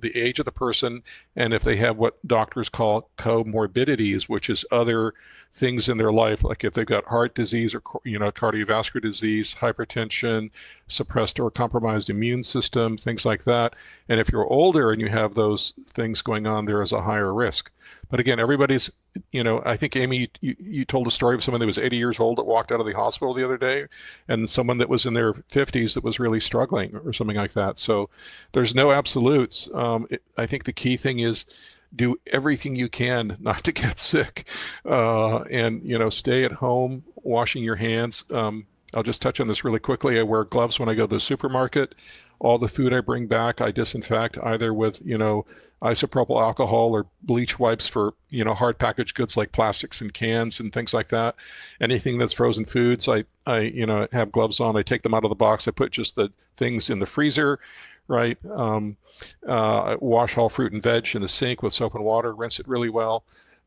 the age of the person and if they have what doctors call comorbidities, which is other things in their life, like if they've got heart disease or, you know, cardiovascular disease, hypertension, suppressed or compromised immune system, things like that. And if you're older and you have those things going on, there is a higher risk. But again, everybody's, you know, I think, Amy, you told a story of someone that was 80 years old that walked out of the hospital the other day, and someone that was in their 50s that was really struggling or something like that. So there's no absolutes. I think the key thing is do everything you can not to get sick, and, you know, stay at home, washing your hands. I'll just touch on this really quickly. I wear gloves when I go to the supermarket. All the food I bring back, I disinfect either with, you know, isopropyl alcohol or bleach wipes for, you know, hard packaged goods like plastics and cans and things like that. Anything that's frozen foods, I you know, have gloves on. I take them out of the box. I put just the things in the freezer, right? I wash all fruit and veg in the sink with soap and water, rinse it really well.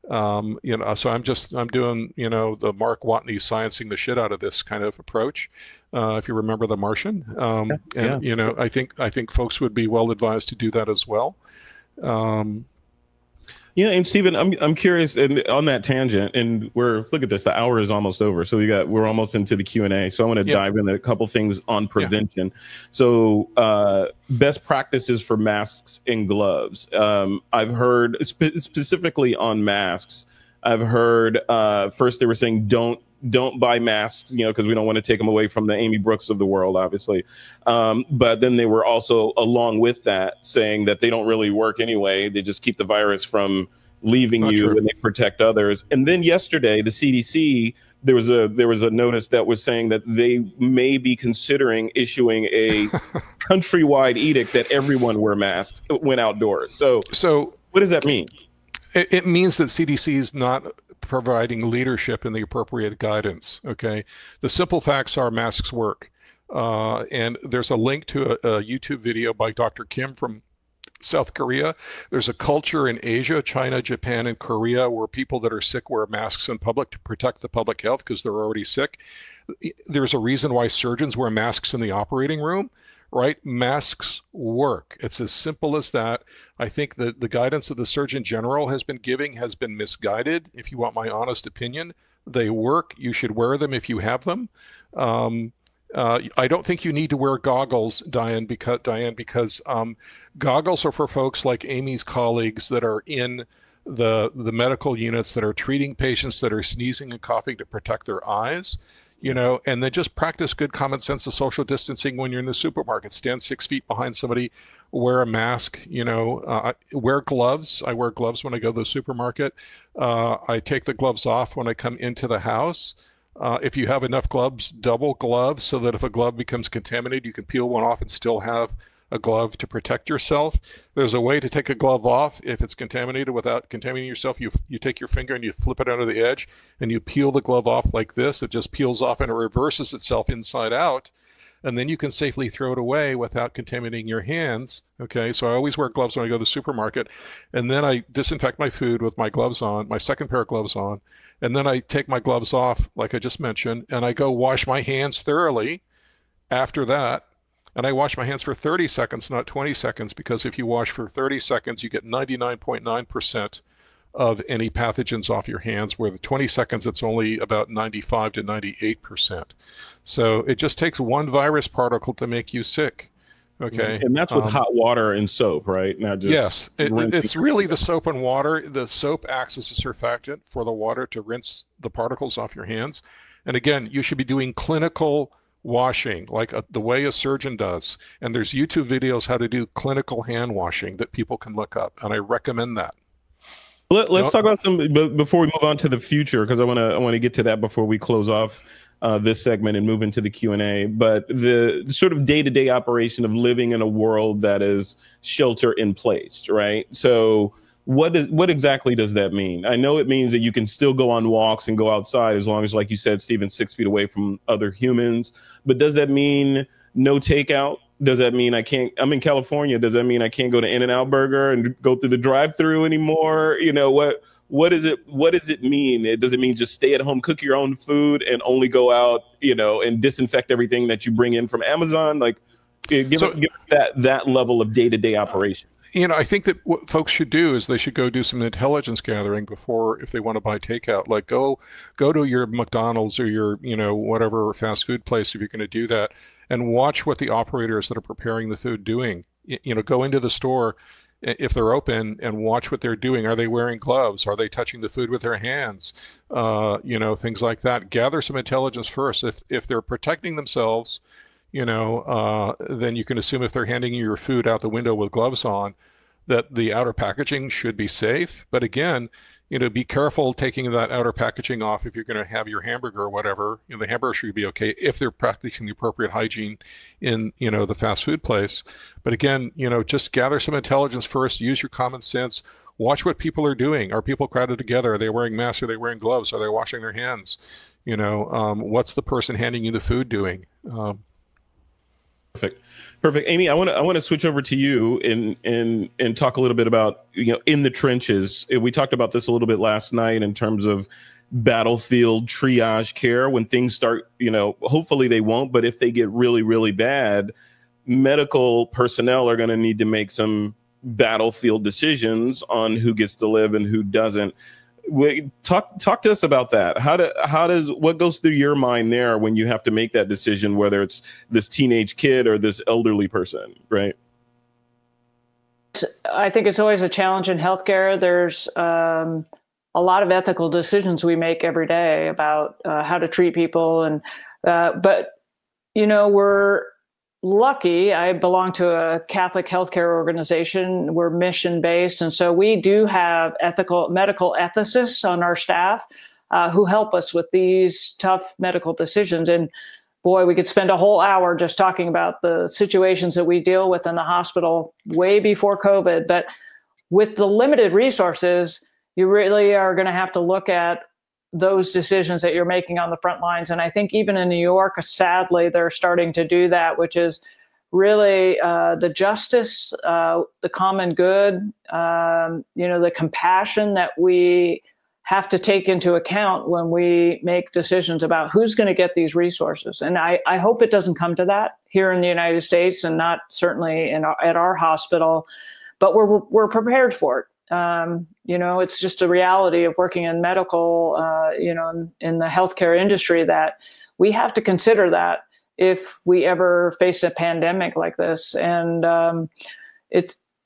You know, so I'm doing, you know, the Mark Watney sciencing the shit out of this kind of approach. If you remember The Martian, and you know, I think folks would be well advised to do that as well. Yeah. And Stephen, I'm curious, and on that tangent, and look at this, the hour is almost over. So we're almost into the Q&A. So I want to dive into a couple things on prevention. Yeah. So, best practices for masks and gloves. I've heard specifically on masks, I've heard, first they were saying, don't buy masks, you know, because we don't want to take them away from the Amy Brooks of the world, obviously. But then they were also, along with that, saying that they don't really work anyway. They just keep the virus from leaving you, and they protect others. And then yesterday, the CDC, there was a notice that was saying that they may be considering issuing a countrywide edict that everyone wear masks when outdoors. So what does that mean? It means that CDC is not providing leadership and the appropriate guidance. Okay, the simple facts are masks work, and there's a link to a YouTube video by Dr. Kim from South Korea. There's a culture in Asia, China, Japan, and Korea where people that are sick wear masks in public to protect the public health because they're already sick. There's a reason why surgeons wear masks in the operating room, right? Masks work. It's as simple as that. I think that the guidance that the Surgeon General has been giving has been misguided. If you want my honest opinion, they work. You should wear them if you have them. I don't think you need to wear goggles, Diane, because goggles are for folks like Amy's colleagues that are in the medical units that are treating patients that are sneezing and coughing to protect their eyes, you know, and then just practice good common sense of social distancing when you're in the supermarket. Stand 6 feet behind somebody, wear a mask, you know, wear gloves. I wear gloves when I go to the supermarket. I take the gloves off when I come into the house. If you have enough gloves, double gloves, so that if a glove becomes contaminated, you can peel one off and still have a glove to protect yourself. There's a way to take a glove off if it's contaminated without contaminating yourself. You take your finger and you flip it under the edge and you peel the glove off like this. It just peels off and it reverses itself inside out. And then you can safely throw it away without contaminating your hands. Okay, so I always wear gloves when I go to the supermarket. And then I disinfect my food with my gloves on, my second pair of gloves on. And then I take my gloves off, like I just mentioned, and I go wash my hands thoroughly after that. And I wash my hands for 30 seconds, not 20 seconds, because if you wash for 30 seconds, you get 99.9% of any pathogens off your hands, where the 20 seconds, it's only about 95 to 98%. So it just takes one virus particle to make you sick. Okay. And that's with hot water and soap, right? Now, just yes. It's really the soap and water. The soap acts as a surfactant for the water to rinse the particles off your hands. And again, you should be doing clinical washing, like the way a surgeon does. And there's YouTube videos how to do clinical hand washing that people can look up. And I recommend that. Let's talk about some before we move on to the future, because I want to get to that before we close off this segment and move into the Q&A. But the sort of day-to-day operation of living in a world that is shelter in place, right? So what exactly does that mean? I know it means that you can still go on walks and go outside as long as, like you said, Stephen, 6 feet away from other humans. But does that mean no takeout? Does that mean I'm in California. Does that mean I can't go to In-N-Out Burger and go through the drive-through anymore? You know, what does it mean? Does it mean just stay at home, cook your own food, and only go out, you know, and disinfect everything that you bring in from Amazon? Like, give us that level of day-to-day operation. You know, I think that what folks should do is they should go do some intelligence gathering before, if they want to buy takeout, like go to your McDonald's or your, you know, whatever fast food place, if you're going to do that, and watch what the operators that are preparing the food doing. You know, go into the store if they're open and watch what they're doing. Are they wearing gloves? Are they touching the food with their hands? You know, things like that. Gather some intelligence first. If they're protecting themselves, you know, then you can assume if they're handing you your food out the window with gloves on, that the outer packaging should be safe. But again, you know, be careful taking that outer packaging off if you're going to have your hamburger or whatever. You know, the hamburger should be okay if they're practicing the appropriate hygiene in, you know, the fast food place. But again, you know, just gather some intelligence first, use your common sense. Watch what people are doing. Are people crowded together? Are they wearing masks? Are they wearing gloves? Are they washing their hands? You know, what's the person handing you the food doing? Perfect. Amy, I want to switch over to you and talk a little bit about, you know, in the trenches. We talked about this a little bit last night in terms of battlefield triage care. When things start, you know, hopefully they won't, but if they get really, really bad, medical personnel are going to need to make some battlefield decisions on who gets to live and who doesn't. Talk to us about that. What goes through your mind there when you have to make that decision, whether it's this teenage kid or this elderly person, right? I think it's always a challenge in healthcare. There's a lot of ethical decisions we make every day about how to treat people, and but you know, we're lucky. I belong to a Catholic healthcare organization. We're mission-based, and so we do have medical ethicists on our staff who help us with these tough medical decisions. And boy, we could spend a whole hour just talking about the situations that we deal with in the hospital way before COVID. But with the limited resources, you really are going to have to look at those decisions that you're making on the front lines. And I think even in New York, sadly, they're starting to do that, which is really the justice, the common good, you know, the compassion that we have to take into account when we make decisions about who's going to get these resources. And I hope it doesn't come to that here in the United States, and not certainly at our hospital, but we're prepared for it. You know, it's just a reality of working in medical, you know, in the healthcare industry, that we have to consider that if we ever face a pandemic like this. And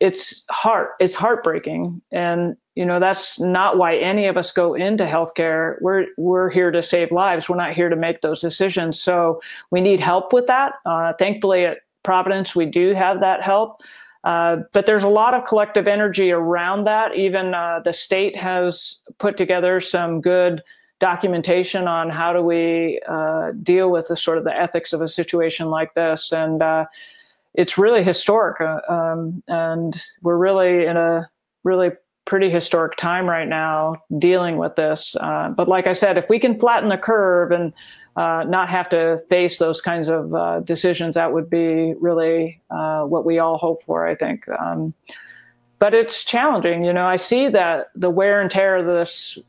it's heartbreaking. And, you know, that's not why any of us go into healthcare. We're here to save lives. We're not here to make those decisions. So we need help with that. Thankfully at Providence, we do have that help. But there's a lot of collective energy around that. Even the state has put together some good documentation on how do we deal with the sort of the ethics of a situation like this. And it's really historic. And we're really in a really pretty historic time right now dealing with this. But like I said, if we can flatten the curve and not have to face those kinds of decisions, that would be really what we all hope for, I think. But it's challenging. You know, I see that the wear and tear of this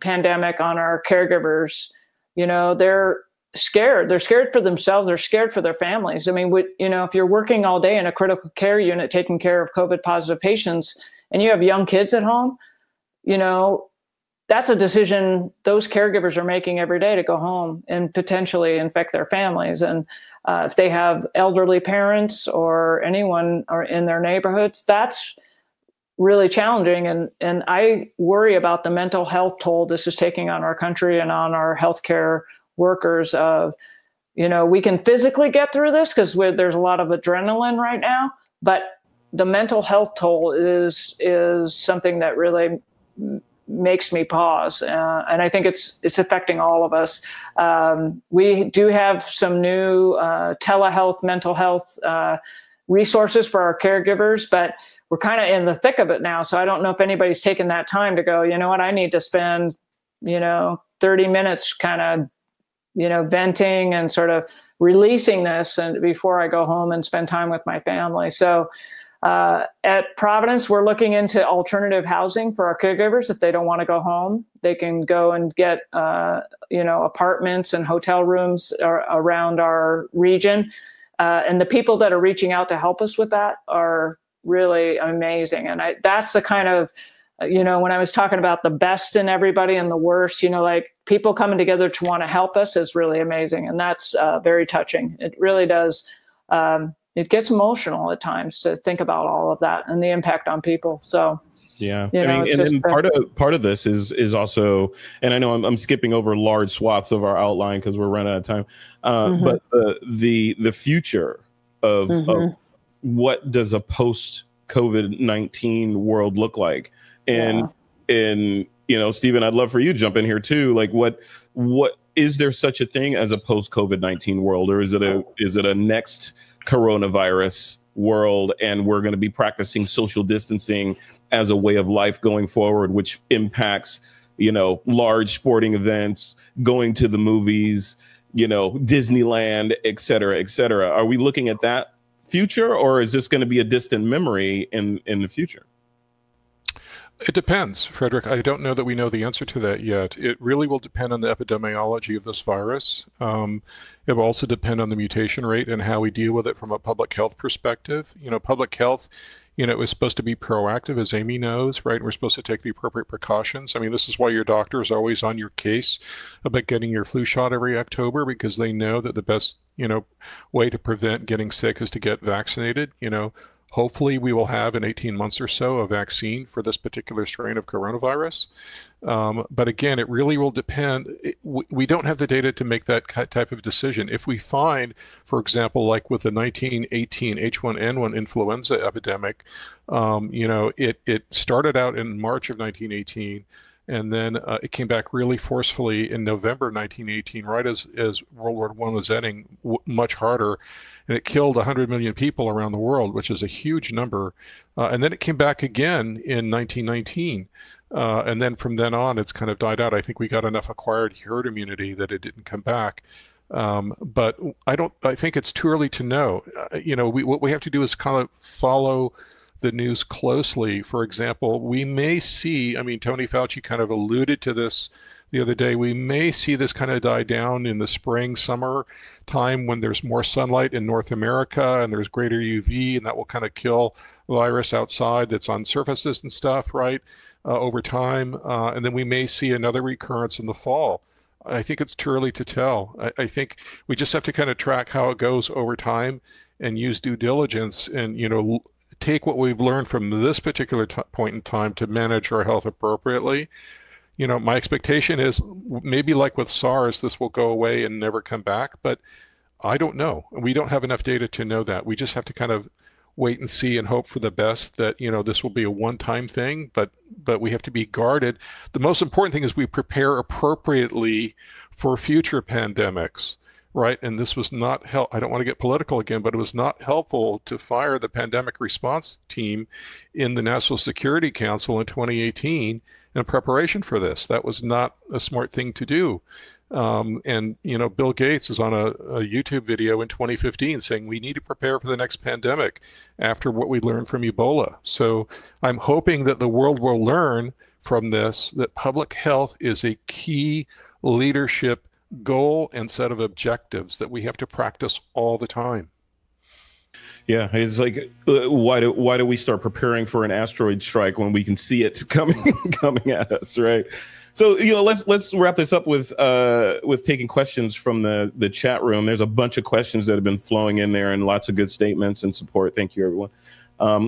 pandemic on our caregivers. You know, they're scared. They're scared for themselves. They're scared for their families. I mean, you know, if you're working all day in a critical care unit taking care of COVID positive patients and you have young kids at home, you know, that's a decision those caregivers are making every day to go home and potentially infect their families. And if they have elderly parents or anyone or in their neighborhoods, that's really challenging. And I worry about the mental health toll this is taking on our country and on our healthcare workers. Of, you know, we can physically get through this because there's a lot of adrenaline right now, but the mental health toll is something that really makes me pause. And I think it's affecting all of us. We do have some new telehealth, mental health resources for our caregivers, but we're kind of in the thick of it now. So I don't know if anybody's taken that time to go, you know what, I need to spend, you know, 30 minutes kind of, you know, venting and sort of releasing this and before I go home and spend time with my family. So at Providence, we're looking into alternative housing for our caregivers. If they don't want to go home, they can go and get, you know, apartments and hotel rooms around our region. And the people that are reaching out to help us with that are really amazing. And that's the kind of, you know, when I was talking about the best in everybody and the worst, you know, like people coming together to want to help us is really amazing. And that's very touching. It really does. It gets emotional at times to think about all of that and the impact on people. So, yeah, you know, I mean, and part of this is also, and I know I'm skipping over large swaths of our outline because we're running out of time. But the future of what does a post COVID-19 world look like? And you know, Stephen, I'd love for you to jump in here too. Like, what is there such a thing as a post COVID-19 world, or is it a next coronavirus world, and we're going to be practicing social distancing as a way of life going forward, which impacts, you know, large sporting events, going to the movies, you know, Disneyland, et cetera, et cetera. Are we looking at that future, or is this going to be a distant memory in the future? It depends, Frederick. I don't know that we know the answer to that yet. It really will depend on the epidemiology of this virus. It will also depend on the mutation rate and how we deal with it from a public health perspective. You know, public health, you know, is supposed to be proactive, as Amy knows, right? We're supposed to take the appropriate precautions. I mean, this is why your doctor is always on your case about getting your flu shot every October, because they know that the best, you know, way to prevent getting sick is to get vaccinated, you know. Hopefully, we will have in 18 months or so a vaccine for this particular strain of coronavirus. But again, it really will depend. We don't have the data to make that type of decision. If we find, for example, like with the 1918 H1N1 influenza epidemic, you know, it started out in March of 1918. And then it came back really forcefully in November 1918, right as World War I was ending, much harder. And it killed 100 million people around the world, which is a huge number. And then it came back again in 1919. And then from then on, it's kind of died out. I think we got enough acquired herd immunity that it didn't come back. But I think it's too early to know. You know, what we have to do is kind of follow the news closely. For example, we may see, I mean, Tony Fauci kind of alluded to this the other day, we may see this kind of die down in the spring, summer time when there's more sunlight in North America and there's greater UV, and that will kind of kill virus outside that's on surfaces and stuff, right, over time. And then we may see another recurrence in the fall. I think it's too early to tell. I think we just have to kind of track how it goes over time and use due diligence and, you know, take what we've learned from this particular point in time to manage our health appropriately. You know, my expectation is maybe like with SARS, this will go away and never come back, but I don't know. We don't have enough data to know that. We just have to kind of wait and see and hope for the best that, you know, this will be a one-time thing, but we have to be guarded. The most important thing is we prepare appropriately for future pandemics, right? And this was not helpful. I don't want to get political again, but it was not helpful to fire the pandemic response team in the National Security Council in 2018 in preparation for this. That was not a smart thing to do. And, you know, Bill Gates is on a YouTube video in 2015 saying we need to prepare for the next pandemic after what we learned from Ebola. So I'm hoping that the world will learn from this that public health is a key leadership goal and set of objectives that we have to practice all the time. Yeah, it's like, why do we start preparing for an asteroid strike when we can see it coming at us, right? So, you know, let's wrap this up with taking questions from the chat room. There's a bunch of questions that have been flowing in there and lots of good statements and support. Thank you, everyone.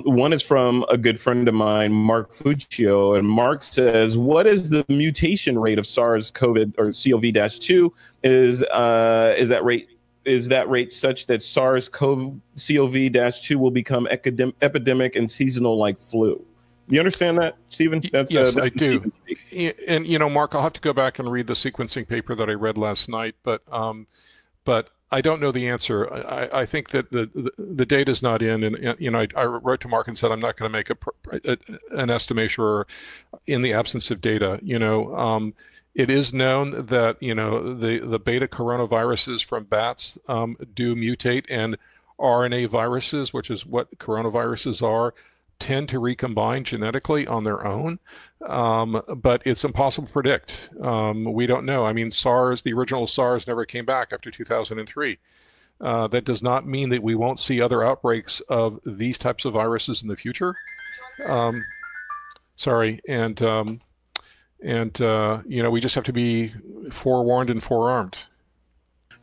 One is from a good friend of mine, Mark Fuccio, and Mark says, what is the mutation rate of SARS-CoV or CoV-2? Is that rate such that SARS-CoV-2 will become epidemic and seasonal like flu? You understand that, Stephen? Yes, I do. And, you know, Mark, I'll have to go back and read the sequencing paper that I read last night, but I don't know the answer. I think that the data is not in, and, you know, I wrote to Mark and said I'm not going to make an estimation or in the absence of data. You know, it is known that, you know, the beta coronaviruses from bats do mutate, and RNA viruses, which is what coronaviruses are, tend to recombine genetically on their own, but it's impossible to predict. We don't know. I mean, SARS, the original SARS never came back after 2003. That does not mean that we won't see other outbreaks of these types of viruses in the future. You know, we just have to be forewarned and forearmed.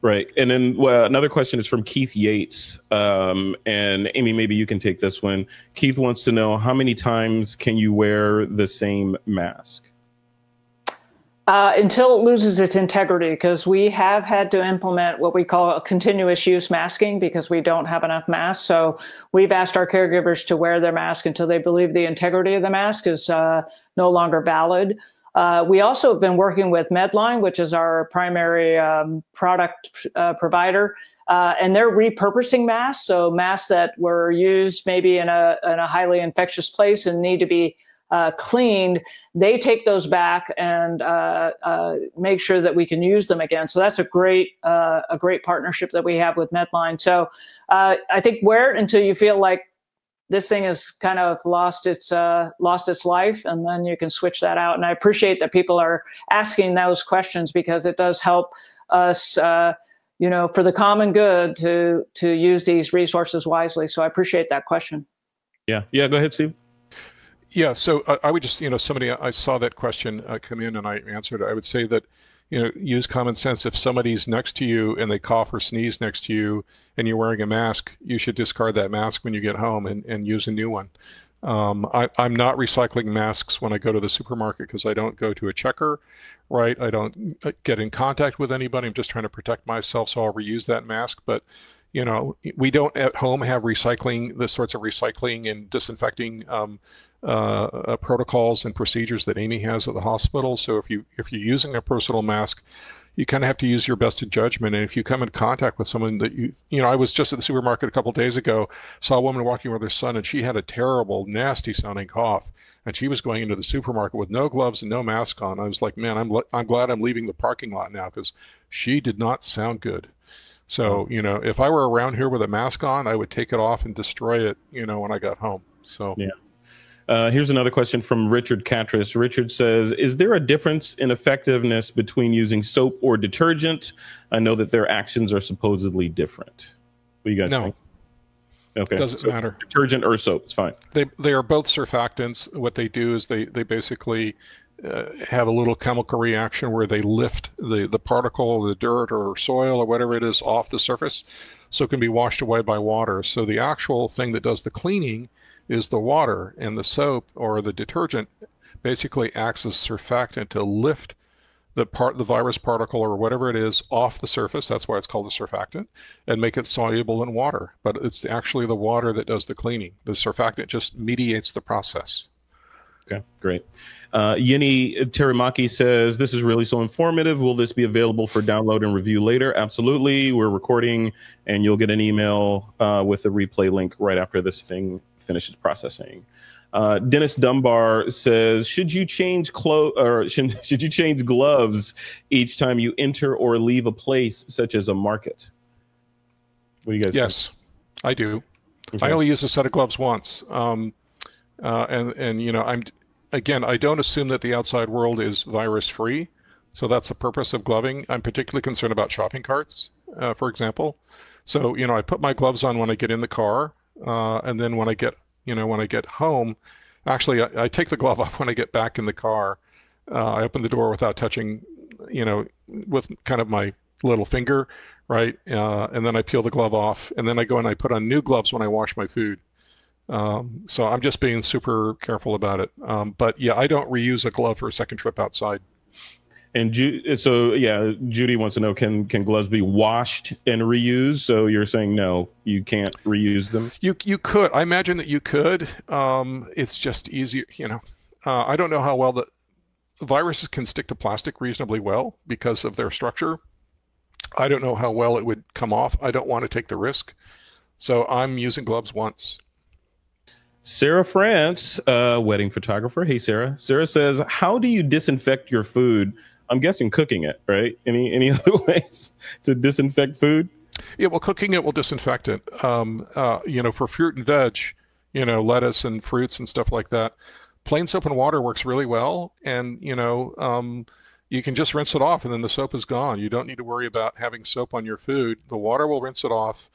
Right. And then another question is from Keith Yates. And Amy, maybe you can take this one. Keith wants to know, how many times can you wear the same mask? Until it loses its integrity, because we have had to implement what we call a continuous use masking because we don't have enough masks. So we've asked our caregivers to wear their mask until they believe the integrity of the mask is no longer valid. We also have been working with Medline, which is our primary product provider, and they're repurposing masks. So masks that were used maybe in a highly infectious place and need to be cleaned, they take those back and make sure that we can use them again. So that's a great partnership that we have with Medline. So I think wear it until you feel like this thing has kind of lost its life, and then you can switch that out. And I appreciate that people are asking those questions because it does help us, you know, for the common good to use these resources wisely. So I appreciate that question. Yeah. Yeah. Go ahead, Steve. Yeah. So I would just, you know, somebody, I saw that question come in and I answered it. I would say that, you know, use common sense. If somebody's next to you and they cough or sneeze next to you and you're wearing a mask, you should discard that mask when you get home and use a new one. I'm not recycling masks when I go to the supermarket because I don't go to a checker, right? I don't get in contact with anybody. I'm just trying to protect myself, so I'll reuse that mask. But, you know, we don't at home have recycling, the sorts of recycling and disinfecting protocols and procedures that Amy has at the hospital. So if you're using a personal mask, you kind of have to use your best judgment. And if you come in contact with someone that you know, I was just at the supermarket a couple of days ago, saw a woman walking with her son, and she had a terrible, nasty sounding cough. And she was going into the supermarket with no gloves and no mask on. I was like, man, I'm glad I'm leaving the parking lot now because she did not sound good. So, you know, if I were around here with a mask on, I would take it off and destroy it, you know, when I got home. So, yeah. Here's another question from Richard Catris. Richard says, is there a difference in effectiveness between using soap or detergent? I know that their actions are supposedly different. What do you guys think? Okay. Doesn't matter. Detergent or soap, it's fine. They are both surfactants. What they do is they basically have a little chemical reaction where they lift the particle, the dirt or soil or whatever it is off the surface, so it can be washed away by water. So the actual thing that does the cleaning is the water, and the soap or the detergent basically acts as surfactant to lift the virus particle or whatever it is off the surface. That's why it's called a surfactant, and make it soluble in water. But it's actually the water that does the cleaning. The surfactant just mediates the process. Okay, great. Yeni Terimaki says, this is really so informative. Will this be available for download and review later? Absolutely. We're recording, and you'll get an email with a replay link right after this thing finishes processing. Dennis Dunbar says, should you change should you change gloves each time you enter or leave a place, such as a market? What do you guys think? Yes, I do. Okay. I only use a set of gloves once. And you know, again, I don't assume that the outside world is virus free. So that's the purpose of gloving. I'm particularly concerned about shopping carts, for example. So, you know, I put my gloves on when I get in the car, and then when I get, when I get home, actually, I take the glove off when I get back in the car. I open the door without touching, with kind of my little finger, right? And then I peel the glove off, and then I go and I put on new gloves when I wash my food. So I'm just being super careful about it. But yeah, I don't reuse a glove for a second trip outside. And Judy wants to know, can gloves be washed and reused? So you're saying no, you can't reuse them? You could. I imagine that you could. It's just easier, I don't know how well the viruses can stick to plastic reasonably well because of their structure. I don't know how well it would come off. I don't want to take the risk. So I'm using gloves once. Sarah France, wedding photographer. Hey, Sarah. Sarah says, how do you disinfect your food? I'm guessing cooking it, right? Any other ways to disinfect food? Yeah, well, cooking it will disinfect it. For fruit and veg, lettuce and fruits and stuff like that, plain soap and water works really well. And, you can just rinse it off, and then the soap is gone. You don't need to worry about having soap on your food. The water will rinse it off.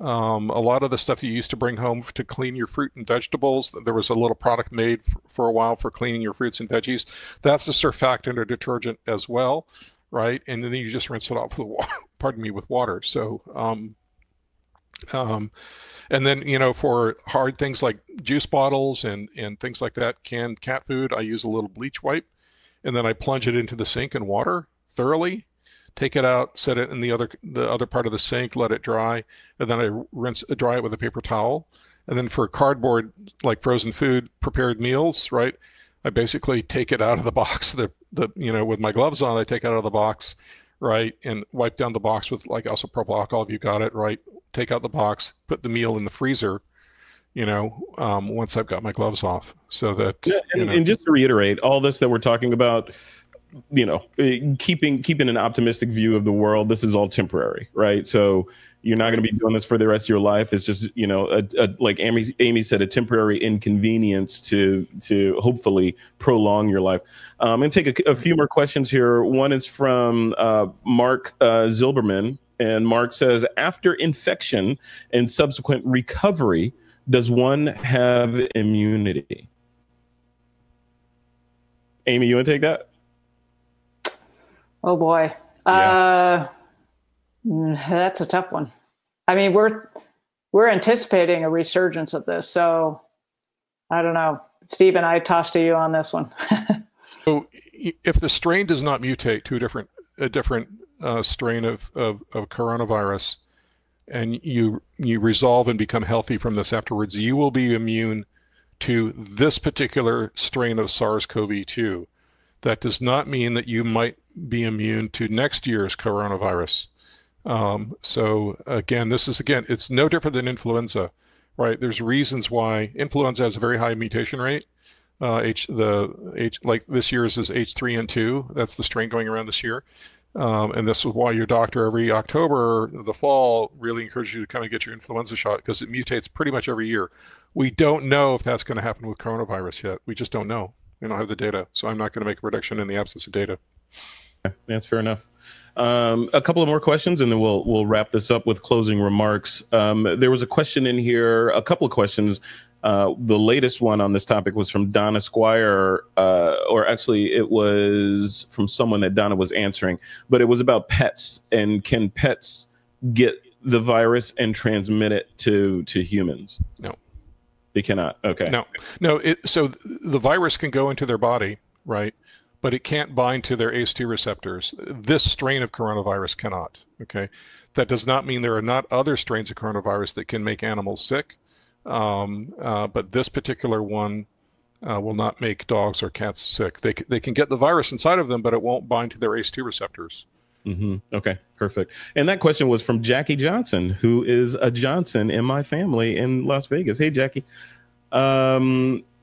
A lot of the stuff that you used to bring home to clean your fruit and vegetables, there was a little product made for a while for cleaning your fruits and veggies. That's a surfactant or detergent as well, right? And then you just rinse it off with water, with water. So, and then, for hard things like juice bottles and things like that, canned cat food, I use a little bleach wipe, and then I plunge it into the sink and water thoroughly. Take it out, set it in the other part of the sink, let it dry, and then I dry it with a paper towel. And then for cardboard, like frozen food, prepared meals, right? I basically take it out of the box. With my gloves on, I take it out of the box, right, and wipe down the box with like isopropyl alcohol if you got it, right? Take out the box, put the meal in the freezer. Once I've got my gloves off, so that. Yeah, and just to reiterate, all this that we're talking about. Keeping an optimistic view of the world, this is all temporary, right? So you're not going to be doing this for the rest of your life. It's just, like Amy said, a temporary inconvenience to hopefully prolong your life. I'm going to take a few more questions here. One is from Mark Zilberman, and Mark says, after infection and subsequent recovery, does one have immunity? Amy, you want to take that? Oh boy. Yeah. That's a tough one. I mean, we're anticipating a resurgence of this. So I don't know, Stephen, I toss to you on this one. So if the strain does not mutate to a different strain of coronavirus, and you resolve and become healthy from this afterwards, you will be immune to this particular strain of SARS-CoV-2. That does not mean that you might be immune to next year's coronavirus. So again, it's no different than influenza, right? There's reasons why influenza has a very high mutation rate. Like this year's is H3N2. That's the strain going around this year. And this is why your doctor every October, the fall, really encourages you to come and get your influenza shot, because it mutates pretty much every year. We don't know if that's going to happen with coronavirus yet. We just don't know. We don't have the data, so I'm not going to make a prediction in the absence of data. Yeah, that's fair enough. A couple of more questions, and then we'll wrap this up with closing remarks. There was a question in here, a couple of questions The latest one on this topic was from Donna Squire, or actually it was from someone that Donna was answering, but it was about pets and can pets get the virus and transmit it to humans? No. They cannot. Okay. No, no. So the virus can go into their body, right? But it can't bind to their ACE2 receptors. This strain of coronavirus cannot, okay? That does not mean there are not other strains of coronavirus that can make animals sick. But this particular one will not make dogs or cats sick. They can get the virus inside of them, but it won't bind to their ACE2 receptors. Mm-hmm. Okay, perfect. And that question was from Jackie Johnson, who is a Johnson in my family in Las Vegas. Hey, Jackie.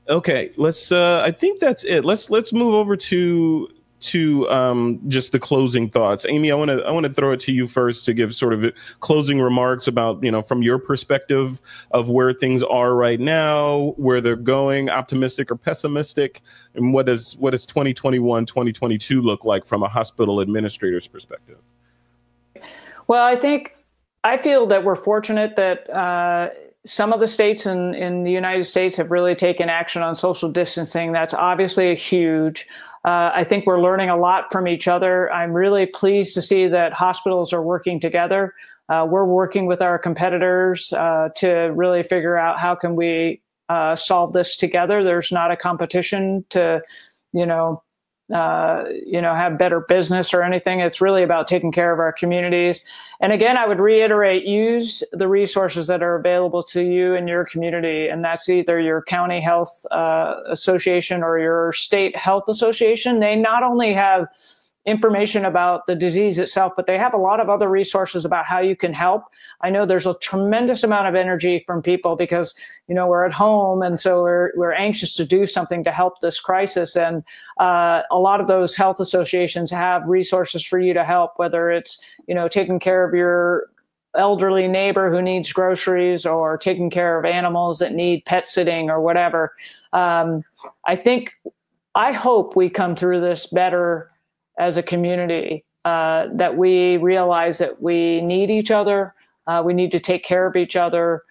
Okay, let's. I think that's it. Let's move over to just the closing thoughts. Amy, I want to throw it to you first to give sort of closing remarks about, you know, from your perspective of where things are right now, where they're going, optimistic or pessimistic, and what does 2021, 2022 look like from a hospital administrator's perspective? Well, I feel that we're fortunate that some of the states in the United States have really taken action on social distancing. That's obviously a huge. I think we're learning a lot from each other. I'm really pleased to see that hospitals are working together. We're working with our competitors to really figure out how can we solve this together. There's not a competition to, have better business or anything. It's really about taking care of our communities. And again, I would reiterate, use the resources that are available to you and your community. And that's either your county health association or your state health association. They not only have information about the disease itself, but they have a lot of other resources about how you can help. I know there's a tremendous amount of energy from people because, we're at home, and so we're anxious to do something to help this crisis. And a lot of those health associations have resources for you to help, whether it's, taking care of your elderly neighbor who needs groceries or taking care of animals that need pet sitting or whatever. I hope we come through this better as a community, that we realize that we need each other, we need to take care of each other.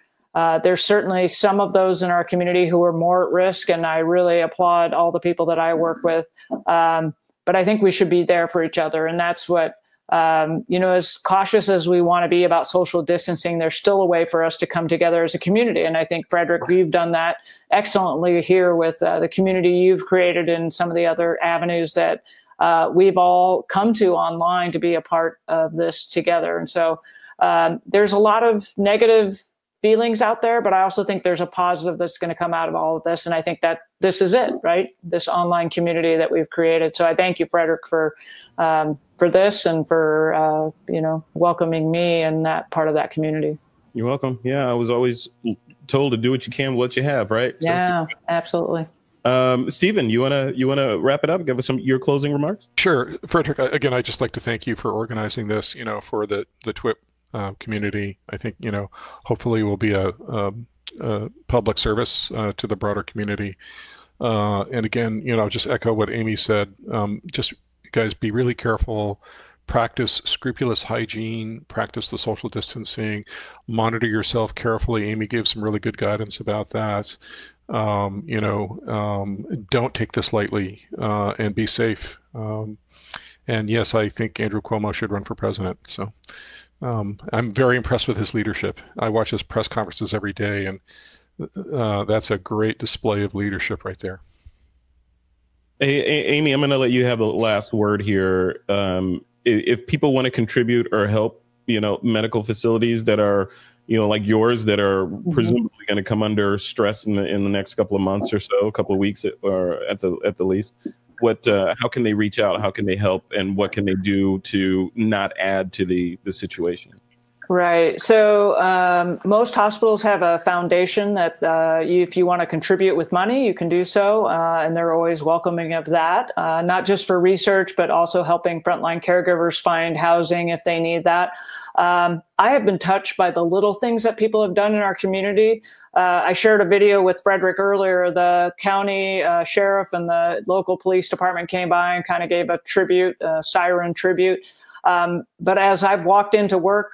There's certainly some of those in our community who are more at risk, and I really applaud all the people that I work with. But I think we should be there for each other, and that's what, as cautious as we want to be about social distancing, there's still a way for us to come together as a community. And I think, Frederick, you've done that excellently here with the community you've created and some of the other avenues that we've all come to online to be a part of this together. And so there's a lot of negative feelings out there, but I also think there's a positive that's going to come out of all of this. And I think that this is it, right? This online community that we've created. So I thank you, Frederick, for this and for, welcoming me and that part of that community. You're welcome. Yeah, I was always told to do what you can with what you have, right? So yeah, absolutely. Stephen, you wanna wrap it up? Give us your closing remarks. Sure, Frederick. Again, I just like to thank you for organizing this. For the TWiP community, I think hopefully will be a public service to the broader community. And again, I'll just echo what Amy said. Just guys, be really careful. Practice scrupulous hygiene, practice the social distancing, monitor yourself carefully. Amy gave some really good guidance about that. Don't take this lightly and be safe. And yes, I think Andrew Cuomo should run for president. So I'm very impressed with his leadership. I watch his press conferences every day, and that's a great display of leadership right there. Hey, Amy, I'm going to let you have the last word here. If people want to contribute or help, medical facilities that are, like yours, that are presumably going to come under stress in the next couple of months or so, a couple of weeks or at the least, what, how can they reach out? How can they help? And what can they do to not add to the situation? Right. So most hospitals have a foundation that if you want to contribute with money, you can do so. And they're always welcoming of that, not just for research, but also helping frontline caregivers find housing if they need that. I have been touched by the little things that people have done in our community. I shared a video with Frederick earlier. The county sheriff and the local police department came by and kind of gave a tribute, a siren tribute. But as I've walked into work,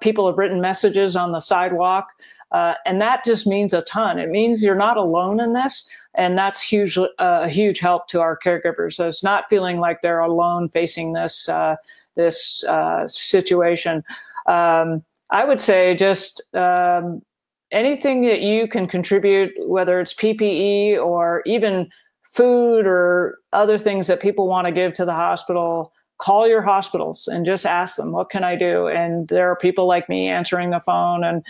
People have written messages on the sidewalk, and that just means a ton. It means you're not alone in this, and that's huge, huge help to our caregivers. So it's not feeling like they're alone facing this situation. I would say just anything that you can contribute, whether it's PPE or even food or other things that people want to give to the hospital. Call your hospitals and just ask them, what can I do? And there are people like me answering the phone and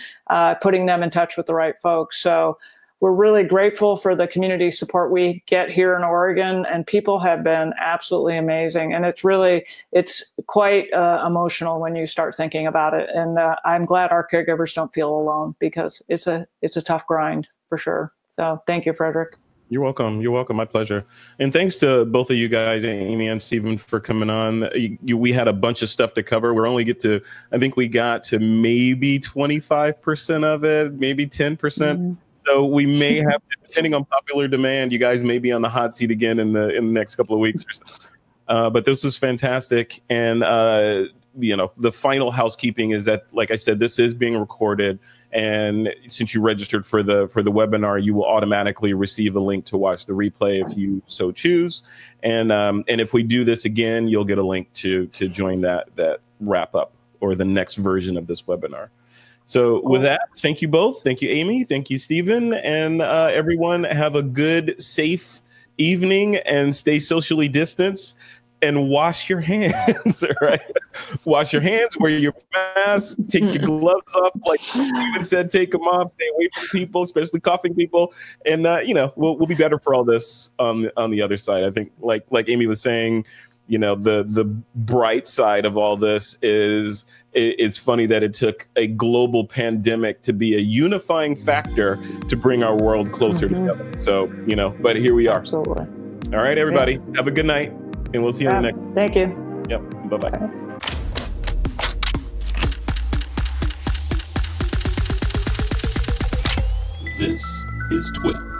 putting them in touch with the right folks. So we're really grateful for the community support we get here in Oregon, and people have been absolutely amazing. And it's really, it's quite emotional when you start thinking about it. And I'm glad our caregivers don't feel alone, because it's a tough grind for sure. So thank you, Frederick. You're welcome. You're welcome. My pleasure. And thanks to both of you guys, Amy and Stephen, for coming on. We had a bunch of stuff to cover. We're only get to, I think we got to maybe 25% of it, maybe 10%. Mm-hmm. So we may have, depending on popular demand, you guys may be on the hot seat again in the next couple of weeks or so. But this was fantastic. And, you know, the final housekeeping is that, like I said, this is being recorded. And since you registered for the webinar, you will automatically receive a link to watch the replay if you so choose. And if we do this again, you'll get a link to join that wrap up or the next version of this webinar. So with that, thank you both. Thank you, Amy. Thank you, Stephen. And everyone, have a good, safe evening and stay socially distanced. And wash your hands, right? Wash your hands, wear your mask, take your gloves off. Like Stephen said, take them off, stay away from people, especially coughing people. And, you know, we'll be better for all this on the other side. I think, like Amy was saying, you know, the bright side of all this is it's funny that it took a global pandemic to be a unifying factor to bring our world closer together. So, you know, but here we are. Absolutely. All right, everybody, have a good night. And we'll see you in the next one. Thank you. Yep. Bye-bye. Bye. This is TWiP.